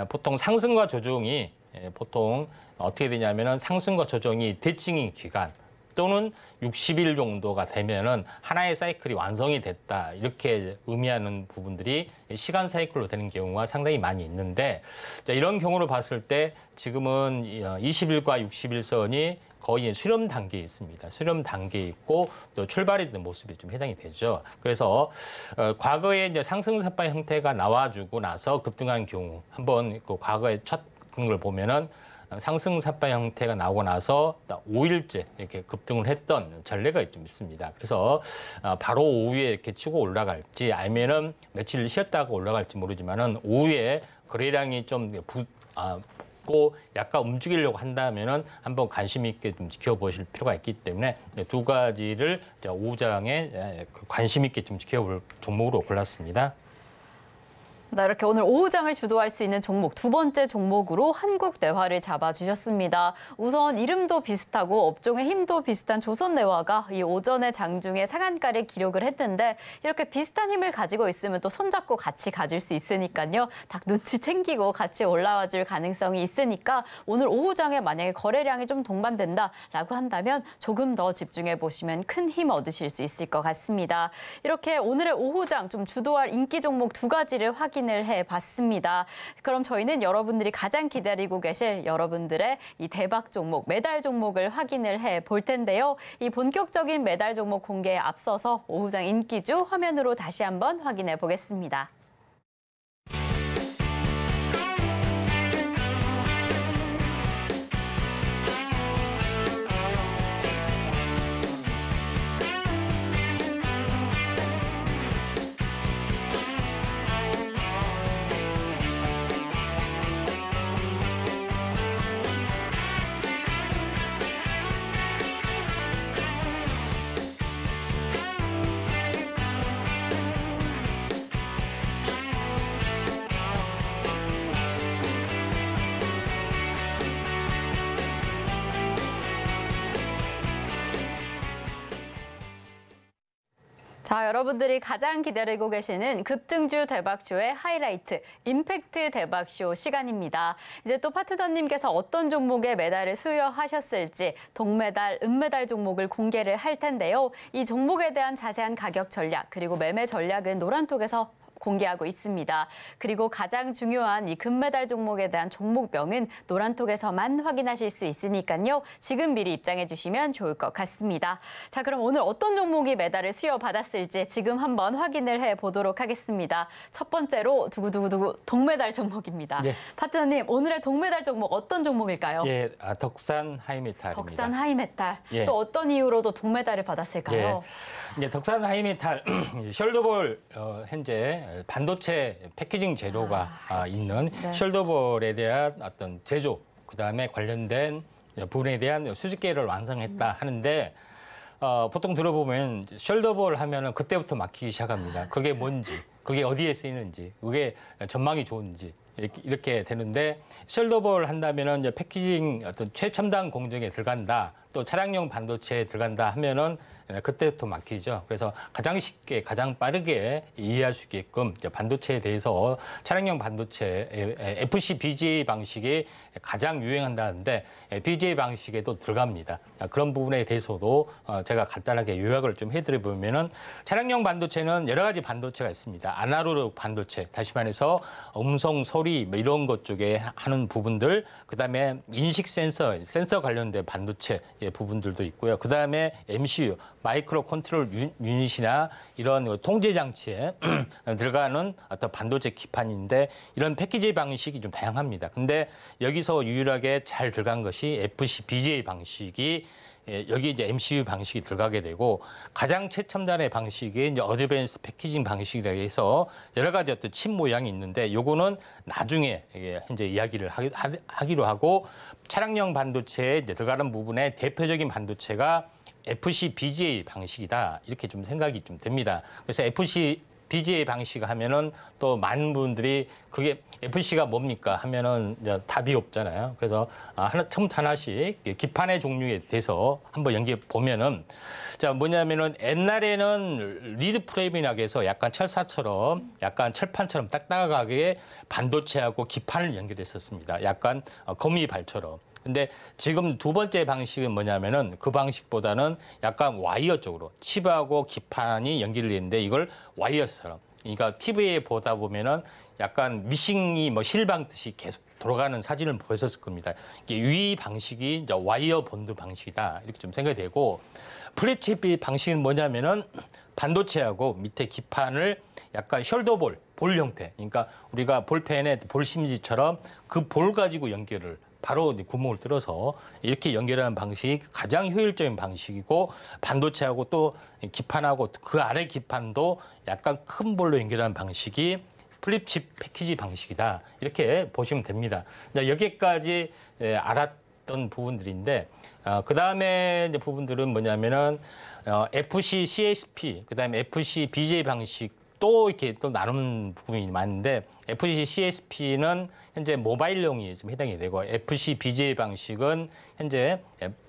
보통 상승과 조정이 보통 어떻게 되냐면은 상승과 조정이 대칭인 기간 또는 60일 정도가 되면은 하나의 사이클이 완성이 됐다 이렇게 의미하는 부분들이 시간 사이클로 되는 경우가 상당히 많이 있는데, 자, 이런 경우로 봤을 때 지금은 20일과 60일선이 거의 수렴 단계에 있습니다. 수렴 단계에 있고 또 출발이 된 모습이 좀 해당이 되죠. 그래서 과거에 이제 상승세파 형태가 나와주고 나서 급등한 경우 한번 그 과거의 첫 그걸 보면은 상승사파 형태가 나오고 나서 5일째 이렇게 급등을 했던 전례가 좀 있습니다. 그래서 바로 오후에 이렇게 치고 올라갈지 아니면은 며칠 쉬었다가 올라갈지 모르지만은 오후에 거래량이 좀 고 약간 움직이려고 한다면은 한번 관심 있게 좀 지켜보실 필요가 있기 때문에 두 가지를 오후장에 관심 있게 좀 지켜볼 종목으로 골랐습니다. 네, 이렇게 오늘 오후장을 주도할 수 있는 종목, 두 번째 종목으로 한국내화를 잡아주셨습니다. 우선 이름도 비슷하고 업종의 힘도 비슷한 조선내화가 이 오전에 장중에 상한가를 기록을 했는데, 이렇게 비슷한 힘을 가지고 있으면 또 손잡고 같이 가질 수 있으니까요. 딱 눈치 챙기고 같이 올라와 줄 가능성이 있으니까 오늘 오후장에 만약에 거래량이 좀 동반된다라고 한다면 조금 더 집중해 보시면 큰 힘 얻으실 수 있을 것 같습니다. 이렇게 오늘의 오후장 좀 주도할 인기 종목 두 가지를 확인 해봤습니다. 그럼 저희는 여러분들이 가장 기다리고 계실 여러분들의 이 대박 종목, 메달 종목을 확인을 해볼 텐데요. 이 본격적인 메달 종목 공개에 앞서서 오후장 인기주 화면으로 다시 한번 확인해 보겠습니다. 자, 여러분들이 가장 기다리고 계시는 급등주 대박쇼의 하이라이트, 임팩트 대박쇼 시간입니다. 이제 또 파트너님께서 어떤 종목에 메달을 수여하셨을지 동메달, 은메달 종목을 공개를 할 텐데요. 이 종목에 대한 자세한 가격 전략, 그리고 매매 전략은 노란톡에서 공개하고 있습니다. 그리고 가장 중요한 이 금메달 종목에 대한 종목명은 노란톡에서만 확인하실 수 있으니까요. 지금 미리 입장해 주시면 좋을 것 같습니다. 자, 그럼 오늘 어떤 종목이 메달을 수여받았을지 지금 한번 확인을 해보도록 하겠습니다. 첫 번째로 두구두구두구 동메달 종목입니다. 예. 파트너님, 오늘의 동메달 종목 어떤 종목일까요? 예, 덕산 하이메탈입니다. 덕산 하이메탈. 예. 또 어떤 이유로도 동메달을 받았을까요? 예. 예, 덕산 하이메탈, 숄더볼 현재 반도체 패키징 재료가 있는 숄더볼에 대한 어떤 제조, 그다음에 관련된 부분에 대한 수직계를 완성했다 하는데, 보통 들어보면 숄더볼 하면은 그때부터 막히기 시작합니다. 그게 뭔지, 그게 어디에 쓰이는지, 그게 전망이 좋은지 이렇게 되는데, 숄더볼 한다면은 패키징 어떤 최첨단 공정에 들어간다, 또 차량용 반도체에 들어간다 하면은 그때부터 막히죠. 그래서 가장 쉽게, 가장 빠르게 이해할 수 있게끔 반도체에 대해서 차량용 반도체 FC BGA 방식이 가장 유행한다는데 BGA 방식에도 들어갑니다. 그런 부분에 대해서도 제가 간단하게 요약을 좀 해드려보면은 차량용 반도체는 여러 가지 반도체가 있습니다. 아날로그 반도체, 다시 말해서 음성, 소리 뭐 이런 것 쪽에 하는 부분들, 그다음에 인식 센서 관련된 반도체 부분들도 있고요. 그다음에 MCU, 마이크로 컨트롤 유닛이나 이런 통제 장치에 들어가는 어떤 반도체 기판인데, 이런 패키지 방식이 좀 다양합니다. 근데 여기서 유일하게 잘 들어간 것이 FC BGA 방식이, 여기 이제 MCU 방식이 들어가게 되고, 가장 최첨단의 방식이 이제 어드밴스 패키징 방식이라고 해서 여러 가지 어떤 칩 모양이 있는데, 요거는 나중에 이제 이야기를 하기로 하고, 차량용 반도체에 이제 들어가는 부분의 대표적인 반도체가 FC BGA 방식이다 이렇게 좀 생각이 좀 됩니다. 그래서 FC BGA 방식 하면은 또 많은 분들이 그게 FC가 뭡니까 하면은 이제 답이 없잖아요. 그래서 하나 처음부터 하나씩 기판의 종류에 대해서 한번 연기해 보면은 자 뭐냐면은 옛날에는 리드 프레임이라서 약간 철사처럼 약간 철판처럼 딱딱하게 반도체하고 기판을 연결했었습니다. 약간 거미 발처럼. 근데 지금 두 번째 방식은 뭐냐면은 그 방식보다는 약간 와이어 쪽으로 칩하고 기판이 연결이 있는데 이걸 와이어처럼 그러니까 TV에 보다 보면은 약간 미싱이 뭐 실방듯이 계속 돌아가는 사진을 보였을 겁니다. 이게 위 방식이 이제 와이어 본드 방식이다 이렇게 좀 생각이 되고 플립칩 방식은 뭐냐면은 반도체하고 밑에 기판을 약간 숄더볼 볼 형태 그러니까 우리가 볼펜의 볼 심지처럼 그 볼 가지고 연결을 바로 구멍을 뚫어서 이렇게 연결하는 방식이 가장 효율적인 방식이고 반도체하고 또 기판하고 그 아래 기판도 약간 큰 볼로 연결하는 방식이 플립칩 패키지 방식이다. 이렇게 보시면 됩니다. 여기까지 알았던 부분들인데 그다음에 이제 부분들은 뭐냐면은 FC-CSP, 그다음에 FC-BGA 방식 또 이렇게 또 나누는 부분이 많은데 FC-CSP는 현재 모바일용이 좀 해당이 되고 FC-BGA 방식은 현재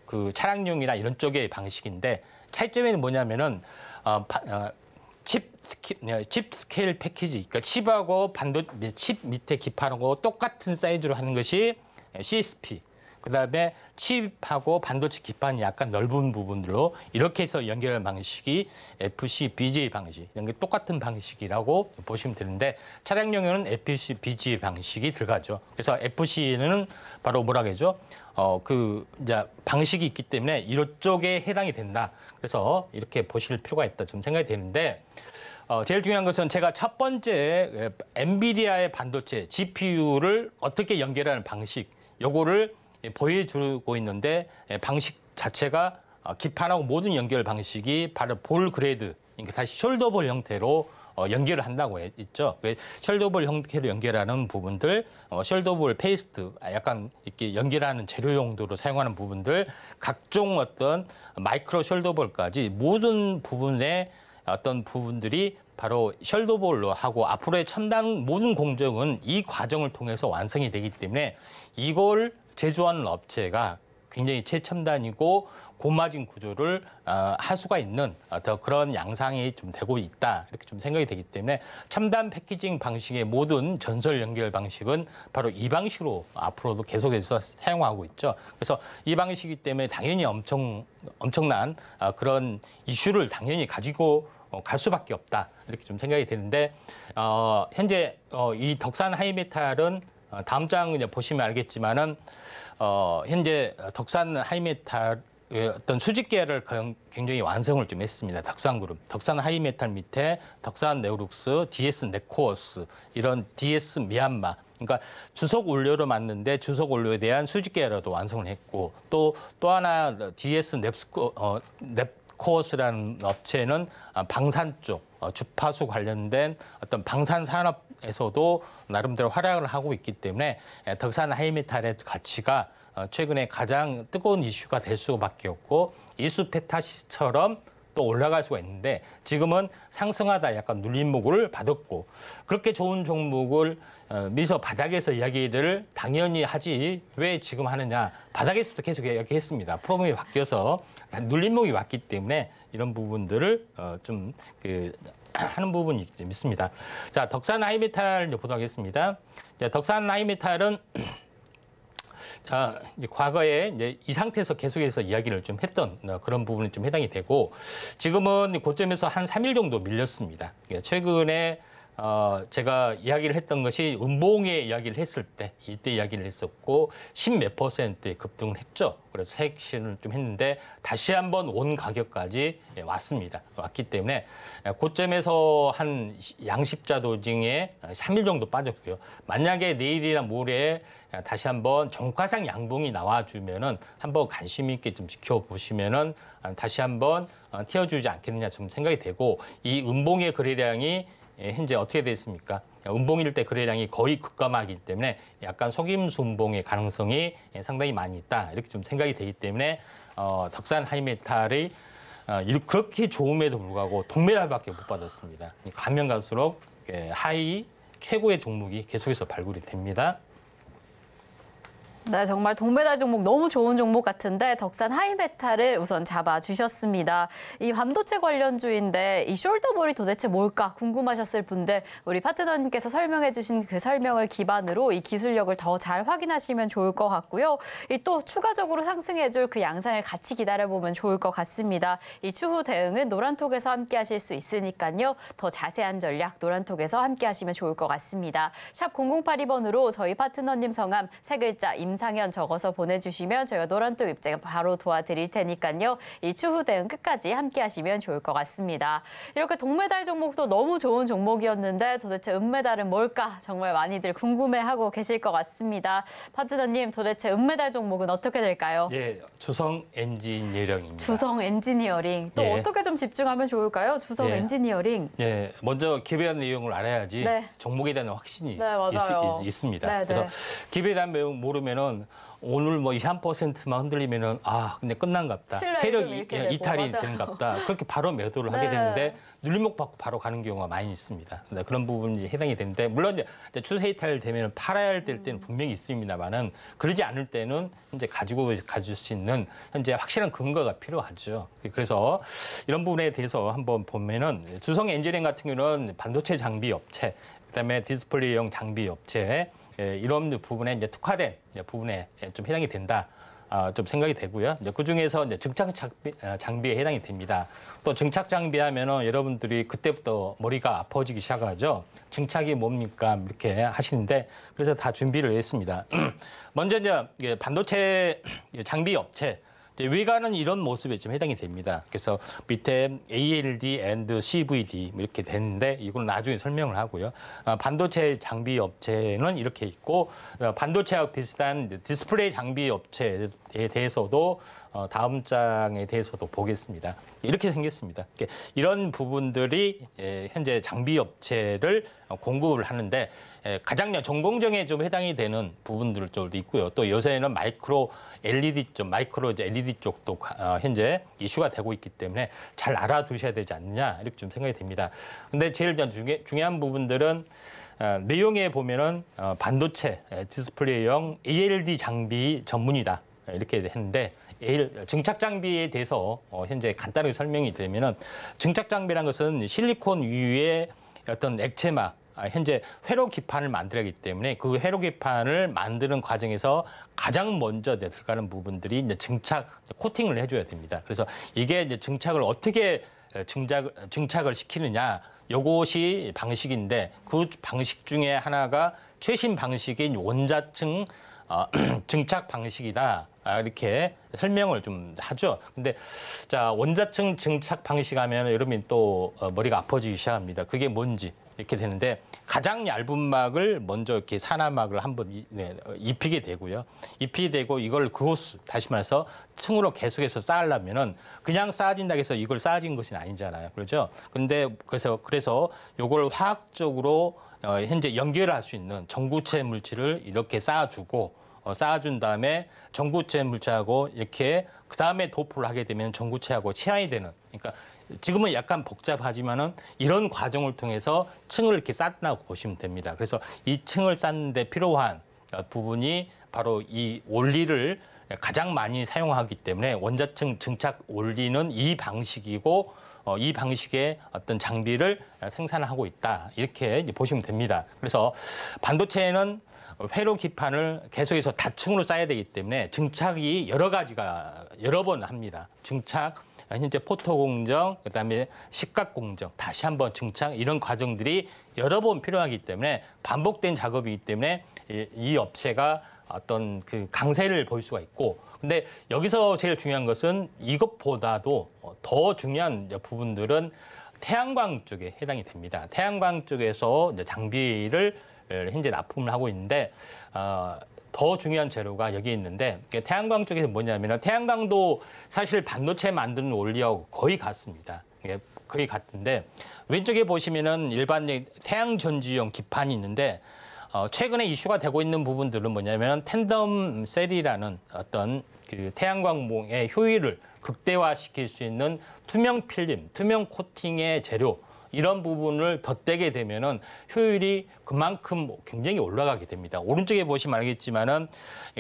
그 차량용이나 이런 쪽의 방식인데 차이점이 뭐냐면은 칩 스케일 패키지, 그러니까 칩하고 칩 밑에 기판하고 똑같은 사이즈로 하는 것이 CSP. 그다음에 칩하고 반도체 기판이 약간 넓은 부분으로 이렇게 해서 연결하는 방식이 FC-BGA 방식. 이런 게 똑같은 방식이라고 보시면 되는데 차량용에는 FC-BGA 방식이 들어가죠. 그래서 FC는 바로 뭐라고 하죠? 이제 방식이 있기 때문에 이쪽에 해당이 된다. 그래서 이렇게 보실 필요가 있다. 좀 생각이 되는데 제일 중요한 것은 제가 첫 번째 엔비디아의 반도체 GPU를 어떻게 연결하는 방식. 요거를 보여주고 있는데 방식 자체가 기판하고 모든 연결 방식이 바로 볼 그레이드, 그러니까 사실 숄더볼 형태로 연결을 한다고 했죠. 숄더볼 형태로 연결하는 부분들, 숄더볼 페이스트, 약간 이렇게 연결하는 재료 용도로 사용하는 부분들, 각종 어떤 마이크로 숄더볼까지 모든 부분에 어떤 부분들이 바로 숄더볼로 하고 앞으로의 첨단 모든 공정은 이 과정을 통해서 완성이 되기 때문에 이걸 제조하는 업체가 굉장히 최첨단이고 고마진 구조를 할 수가 있는 더 그런 양상이 좀 되고 있다 이렇게 좀 생각이 되기 때문에 첨단 패키징 방식의 모든 전설 연결 방식은 바로 이 방식으로 앞으로도 계속해서 사용하고 있죠. 그래서 이 방식이기 때문에 당연히 엄청난 그런 이슈를 당연히 가지고 갈 수밖에 없다 이렇게 좀 생각이 되는데 현재 이 덕산 하이메탈은 다음 장 이제 보시면 알겠지만은 현재 덕산 하이메탈 어떤 수직계열을 굉장히 완성을 좀 했습니다. 덕산그룹, 덕산 하이메탈 밑에 덕산 네오룩스, DS 네코어스 이런 DS 미얀마. 그러니까 주석 원료로 맞는데 주석 원료에 대한 수직계열도 완성을 했고 또 하나 DS 넵코어스라는 업체는 방산 쪽. 주파수 관련된 어떤 방산 산업에서도 나름대로 활약을 하고 있기 때문에 덕산 하이메탈의 가치가 최근에 가장 뜨거운 이슈가 될 수밖에 없고 이수페타시처럼 또 올라갈 수가 있는데 지금은 상승하다 약간 눌림목을 받았고 그렇게 좋은 종목을 미서 바닥에서 이야기를 당연히 하지 왜 지금 하느냐 바닥에서부터 계속 이야기했습니다. 프로그램이 바뀌어서 눌림목이 왔기 때문에 이런 부분들을 좀 하는 부분이 좀 있습니다. 자, 덕산 하이메탈 이제 보도록 하겠습니다. 자, 덕산 하이메탈은 이제 과거에 이제 이 상태에서 계속해서 이야기를 좀 했던 그런 부분이 좀 해당이 되고 지금은 고점에서 한 3일 정도 밀렸습니다. 최근에 제가 이야기를 했던 것이 음봉에 이야기를 했을 때 이때 이야기를 했었고 10몇% 급등을 했죠. 그래서 색신을 좀 했는데 다시 한번 온 가격까지 왔습니다. 왔기 때문에 고점에서 한 양십자 도중에 3일 정도 빠졌고요. 만약에 내일이나 모레 다시 한번 종가상 양봉이 나와주면은 한번 관심 있게 좀 지켜보시면은 다시 한번 튀어주지 않겠느냐 좀 생각이 되고 이 음봉의 거래량이 현재 어떻게 되어 있습니까? 음봉일 때 거래량이 거의 급감하기 때문에 약간 속임수 음봉의 가능성이 상당히 많이 있다. 이렇게 좀 생각이 되기 때문에 덕산 하이메탈의 그렇게 좋음에도 불구하고 동메달밖에 못 받았습니다. 가면 갈수록 하이 최고의 종목이 계속해서 발굴이 됩니다. 네, 정말 동메달 종목 너무 좋은 종목 같은데 덕산 하이메탈을 우선 잡아주셨습니다. 이 반도체 관련주인데 이 숄더볼이 도대체 뭘까 궁금하셨을 분들 우리 파트너님께서 설명해 주신 그 설명을 기반으로 이 기술력을 더 잘 확인하시면 좋을 것 같고요. 이 또 추가적으로 상승해 줄 그 양상을 같이 기다려보면 좋을 것 같습니다. 이 추후 대응은 노란톡에서 함께 하실 수 있으니까요. 더 자세한 전략 노란톡에서 함께 하시면 좋을 것 같습니다. 샵 0082번으로 저희 파트너님 성함 세 글자 임상현 적어서 보내주시면 저희가 노란톡 입장 바로 도와드릴 테니까요. 이 추후 대응 끝까지 함께하시면 좋을 것 같습니다. 이렇게 동메달 종목도 너무 좋은 종목이었는데 도대체 은메달은 뭘까 정말 많이들 궁금해하고 계실 것 같습니다. 파트너님 도대체 은메달 종목은 어떻게 될까요? 예, 주성 엔지니어링입니다. 주성 엔지니어링 또 예. 어떻게 좀 집중하면 좋을까요? 주성 예. 엔지니어링. 예, 먼저 기회한 내용을 알아야지 네. 종목에 대한 확신이 네, 있습니다. 네, 네. 그래서 기회에 대한 내용 모르면 오늘 뭐 2~3%만 흔들리면은 아 근데 끝난갑다 세력이 이탈이 되는갑다 그렇게 바로 매도를 네. 하게 되는데 눌림목 받고 바로 가는 경우가 많이 있습니다. 그런 부분이 해당이 되는데 물론 이제 추세 이탈 되면 팔아야 할 때는 분명히 있습니다만은 그러지 않을 때는 이제 가질 수 있는 현재 확실한 근거가 필요하죠. 그래서 이런 부분에 대해서 한번 보면은 주성 엔지니어링 같은 경우는 반도체 장비 업체 그다음에 디스플레이용 장비 업체 예, 이런 부분에 이제 특화된 이제 부분에 좀 해당이 된다, 좀 생각이 되고요. 이제 그 중에서 이제 장비에 해당이 됩니다. 또 증착 장비하면은 여러분들이 그때부터 머리가 아파지기 시작하죠. 증착이 뭡니까 이렇게 하시는데 그래서 다 준비를 했습니다. 먼저 이제 반도체 장비 업체. 외관은 이런 모습에 좀 해당이 됩니다. 그래서 밑에 ALD and CVD 이렇게 됐는데 이건 나중에 설명을 하고요. 반도체 장비 업체는 이렇게 있고 반도체와 비슷한 디스플레이 장비 업체에 대해서도 다음 장에 대해서도 보겠습니다. 이렇게 생겼습니다. 이런 부분들이 현재 장비 업체를 공급을 하는데 가장 전공정에 좀 해당이 되는 부분들 쪽도 있고요. 또 요새는 마이크로 LED 쪽도 현재 이슈가 되고 있기 때문에 잘 알아두셔야 되지 않느냐 이렇게 좀 생각이 됩니다. 근데 제일 중요한 부분들은 내용에 보면은 반도체 디스플레이형 ALD 장비 전문이다 이렇게 했는데. 증착 장비에 대해서 현재 간단하게 설명이 되면은 증착 장비란 것은 실리콘 위에 어떤 액체막 현재 회로 기판을 만들기 때문에 그 회로 기판을 만드는 과정에서 가장 먼저 들어가는 부분들이 이제 증착 코팅을 해줘야 됩니다. 그래서 이게 이제 증착을 어떻게 증착을 시키느냐 요것이 방식인데 그 방식 중에 하나가 최신 방식인 원자층 증착 방식이다. 이렇게 설명을 좀 하죠. 근데 자, 원자층 증착 방식 하면 여러분이 또 머리가 아파지기 시작합니다. 그게 뭔지 이렇게 되는데 가장 얇은 막을 먼저 이렇게 산화막을 한번 입히게 되고요. 입히게 되고 이걸 그호수 다시 말해서 층으로 계속해서 쌓으려면은 그냥 쌓아진다고 해서 이걸 쌓아진 것이 아니잖아요. 그렇죠? 근데 그래서 요걸 화학적으로 현재 연결할 수 있는 전고체 물질을 이렇게 쌓아주고 쌓아준 다음에 전고체 물체하고 이렇게 그 다음에 도포를 하게 되면 전고체하고 치환이 되는 그러니까 지금은 약간 복잡하지만은 이런 과정을 통해서 층을 이렇게 쌓는다고 보시면 됩니다. 그래서 이 층을 쌓는데 필요한 부분이 바로 이 원리를 가장 많이 사용하기 때문에 원자층 증착 원리는 이 방식이고 이 방식의 어떤 장비를 생산하고 있다. 이렇게 이제 보시면 됩니다. 그래서 반도체에는 회로 기판을 계속해서 다층으로 쌓아야 되기 때문에 증착이 여러 번 합니다. 증착, 현재 포토 공정, 그다음에 식각 공정, 다시 한번 증착 이런 과정들이 여러 번 필요하기 때문에 반복된 작업이기 때문에 이 업체가 어떤 그 강세를 보일 수가 있고 근데 여기서 제일 중요한 것은 이것보다도 더 중요한 부분들은 태양광 쪽에 해당이 됩니다. 태양광 쪽에서 이제 장비를 현재 납품을 하고 있는데 더 중요한 재료가 여기에 있는데 태양광 쪽에서 뭐냐면 태양광도 사실 반도체 만드는 원리하고 거의 같습니다. 거의 같은데 왼쪽에 보시면은 일반 태양전지용 기판이 있는데 최근에 이슈가 되고 있는 부분들은 뭐냐면 텐덤 셀이라는 어떤 그 태양광봉의 효율을 극대화시킬 수 있는 투명 필름, 투명 코팅의 재료 이런 부분을 덧대게 되면은 효율이 그만큼 굉장히 올라가게 됩니다. 오른쪽에 보시면 알겠지만은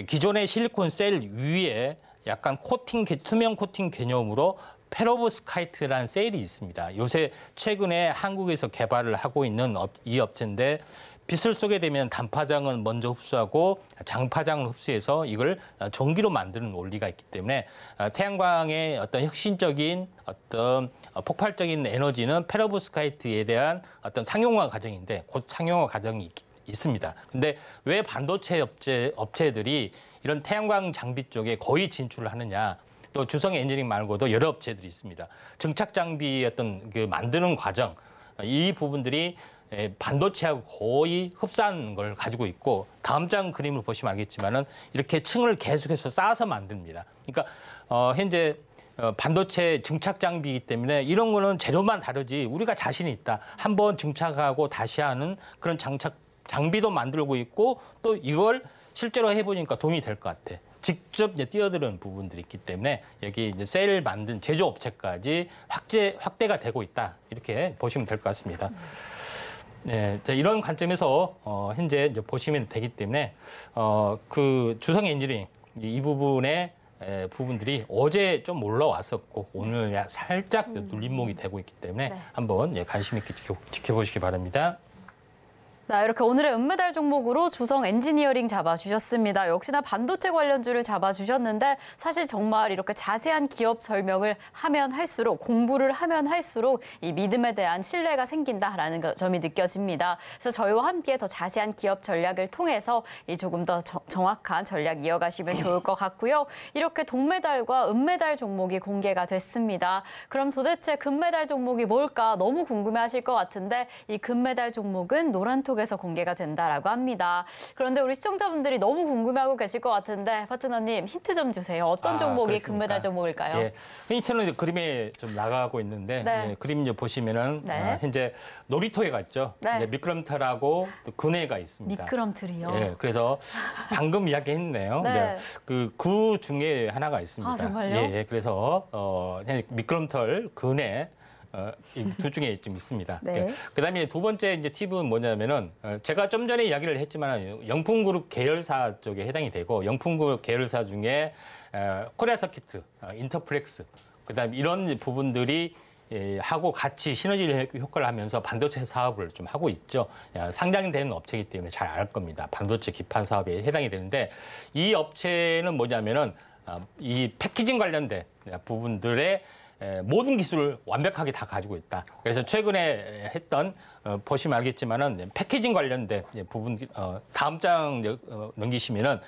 기존의 실리콘 셀 위에 약간 코팅, 투명 코팅 개념으로 페로브스카이트라는 셀이 있습니다. 요새 최근에 한국에서 개발을 하고 있는 이 업체인데 빛을 쏘게 되면 단파장은 먼저 흡수하고 장파장을 흡수해서 이걸 전기로 만드는 원리가 있기 때문에 태양광의 어떤 혁신적인 어떤 폭발적인 에너지는 페로브스카이트에 대한 어떤 상용화 과정인데 곧 상용화 과정이 있습니다. 근데 왜 반도체 업체들이 이런 태양광 장비 쪽에 거의 진출을 하느냐? 또 주성 엔지니어링 말고도 여러 업체들이 있습니다. 증착 장비 어떤 그 만드는 과정 이 부분들이 반도체하고 거의 흡사한 걸 가지고 있고 다음 장 그림을 보시면 알겠지만은 이렇게 층을 계속해서 쌓아서 만듭니다. 그러니까 현재 반도체 증착 장비이기 때문에 이런 거는 재료만 다르지 우리가 자신이 있다. 한번 증착하고 다시 하는 그런 장비도 만들고 있고 또 이걸 실제로 해보니까 도움이 될 것 같아. 직접 이제 뛰어드는 부분들이 있기 때문에 여기 이제 셀을 만든 제조업체까지 확대가 되고 있다. 이렇게 보시면 될 것 같습니다. 네, 자, 이런 관점에서 현재 이제 보시면 되기 때문에 그 주성 엔지니어링 이 부분의 부분들이 어제 좀 올라왔었고 오늘 살짝 눌림목이 되고 있기 때문에 네. 한번 관심 있게 지켜보시기 바랍니다. 네, 이렇게 오늘의 은메달 종목으로 주성 엔지니어링 잡아주셨습니다. 역시나 반도체 관련주를 잡아주셨는데 사실 정말 이렇게 자세한 기업 설명을 하면 할수록 공부를 하면 할수록 이 믿음에 대한 신뢰가 생긴다라는 점이 느껴집니다. 그래서 저희와 함께 더 자세한 기업 전략을 통해서 이 조금 더 정확한 전략 이어가시면 좋을 것 같고요. 이렇게 동메달과 은메달 종목이 공개가 됐습니다. 그럼 도대체 금메달 종목이 뭘까 너무 궁금해하실 것 같은데 이 금메달 종목은 노란톡 에서 공개가 된다라고 합니다. 그런데 우리 시청자분들이 너무 궁금해하고 계실 것 같은데 파트너님 힌트 좀 주세요. 어떤 종목이 그렇습니까? 금메달 종목일까요? 예. 힌트는 이제 그림에 좀 나가고 있는데 네. 예, 그림 이제 보시면은 네. 현재 놀이터에 갔죠. 네. 이제 미끄럼틀하고 그네가 있습니다. 미끄럼틀이요. 예, 그래서 방금 이야기했네요. 네. 그 중에 하나가 있습니다. 아, 정말요? 예, 그래서 미끄럼틀, 그네. 이 두 중에 좀 있습니다. 네. 그다음에 두 번째 이제 팁은 뭐냐면은 제가 좀 전에 이야기를 했지만 영풍그룹 계열사 쪽에 해당이 되고 영풍그룹 계열사 중에 코리아 서키트, 인터플렉스, 그다음에 이런 부분들이 하고 같이 시너지 효과를 하면서 반도체 사업을 좀 하고 있죠. 상장된 업체이기 때문에 잘 알 겁니다. 반도체 기판 사업에 해당이 되는데 이 업체는 뭐냐면은 이 패키징 관련된 부분들의 모든 기술을 완벽하게 다 가지고 있다. 그래서 최근에 했던 보시면 알겠지만은 패키징 관련된 부분 다음 장 넘기시면은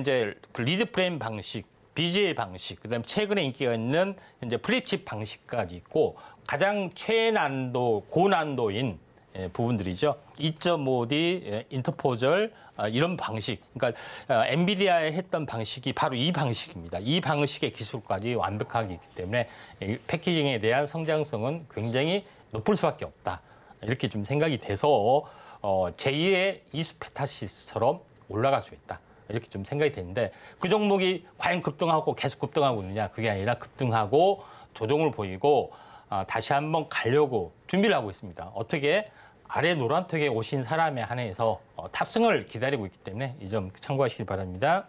이제 그 리드 프레임 방식, BGA 방식, 그다음에 최근에 인기가 있는 이제 플립칩 방식까지 있고 가장 최난도 고난도인 부분들이죠. 2.5D 인터포절 이런 방식, 그러니까 엔비디아에 했던 방식이 바로 이 방식입니다. 이 방식의 기술까지 완벽하게 있기 때문에 패키징에 대한 성장성은 굉장히 높을 수밖에 없다. 이렇게 좀 생각이 돼서 제2의 이수페타시스처럼 올라갈 수 있다. 이렇게 좀 생각이 되는데 그 종목이 과연 급등하고 계속 급등하고 있느냐 그게 아니라 급등하고 조정을 보이고 다시 한번 가려고 준비를 하고 있습니다. 어떻게 아래 노란톡에 오신 사람에 한해서 탑승을 기다리고 있기 때문에 이 점 참고하시기 바랍니다.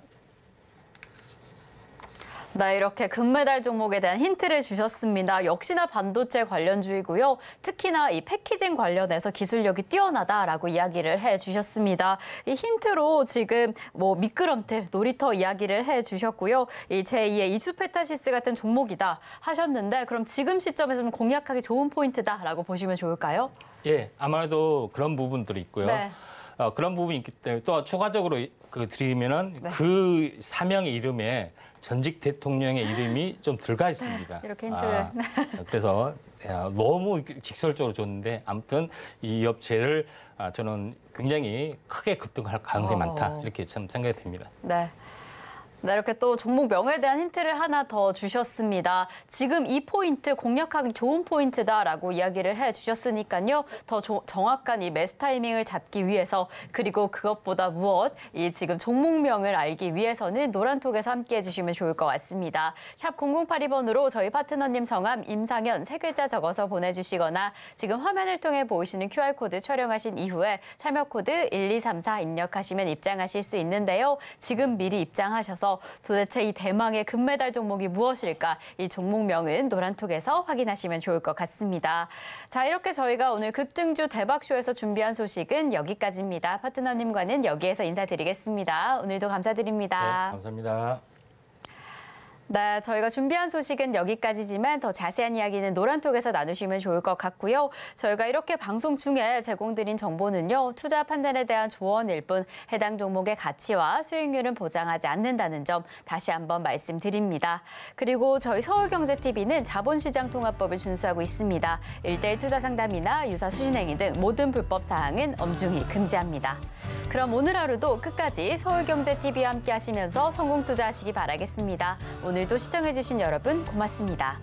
네, 이렇게 금메달 종목에 대한 힌트를 주셨습니다. 역시나 반도체 관련주이고요. 특히나 이 패키징 관련해서 기술력이 뛰어나다라고 이야기를 해주셨습니다. 이 힌트로 지금 뭐 미끄럼틀, 놀이터 이야기를 해주셨고요. 이 제2의 이수페타시스 같은 종목이다 하셨는데 그럼 지금 시점에서 좀 공략하기 좋은 포인트다라고 보시면 좋을까요? 예, 아무래도 그런 부분들이 있고요. 네. 그런 부분이 있기 때문에 또 추가적으로 드리면은 네. 그 사명의 이름에 전직 대통령의 이름이 좀 들어가 있습니다. 이렇게 힌트를. 그래서 너무 직설적으로 줬는데 아무튼 이 업체를 저는 굉장히 크게 급등할 가능성이 많다. 이렇게 참 생각이 됩니다. 네. 네, 이렇게 또 종목명에 대한 힌트를 하나 더 주셨습니다. 지금 이 포인트 공략하기 좋은 포인트다라고 이야기를 해주셨으니까요. 더 정확한 이 매수 타이밍을 잡기 위해서 그리고 그것보다 무엇 이 지금 종목명을 알기 위해서는 노란톡에서 함께해 주시면 좋을 것 같습니다. 샵 0082번으로 저희 파트너님 성함 임상현 3글자 적어서 보내주시거나 지금 화면을 통해 보이시는 QR코드 촬영하신 이후에 참여코드 1234 입력하시면 입장하실 수 있는데요. 지금 미리 입장하셔서 도대체 이 대망의 금메달 종목이 무엇일까? 이 종목명은 노란톡에서 확인하시면 좋을 것 같습니다. 자, 이렇게 저희가 오늘 급등주 대박쇼에서 준비한 소식은 여기까지입니다. 파트너님과는 여기에서 인사드리겠습니다. 오늘도 감사드립니다. 네, 감사합니다. 네, 저희가 준비한 소식은 여기까지지만 더 자세한 이야기는 노란톡에서 나누시면 좋을 것 같고요. 저희가 이렇게 방송 중에 제공드린 정보는요. 투자 판단에 대한 조언일 뿐 해당 종목의 가치와 수익률은 보장하지 않는다는 점 다시 한번 말씀드립니다. 그리고 저희 서울경제TV는 자본시장통화법을 준수하고 있습니다. 1:1 투자 상담이나 유사 수신행위 등 모든 불법 사항은 엄중히 금지합니다. 그럼 오늘 하루도 끝까지 서울경제TV와 함께 하시면서 성공 투자하시기 바라겠습니다. 오늘도 시청해주신 여러분 고맙습니다.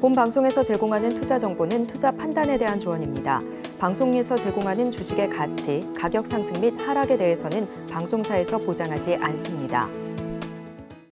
본 방송에서 제공하는 투자 정보는 투자 판단에 대한 조언입니다. 방송에서 제공하는 주식의 가치, 가격 상승 및 하락에 대해서는 방송사에서 보장하지 않습니다.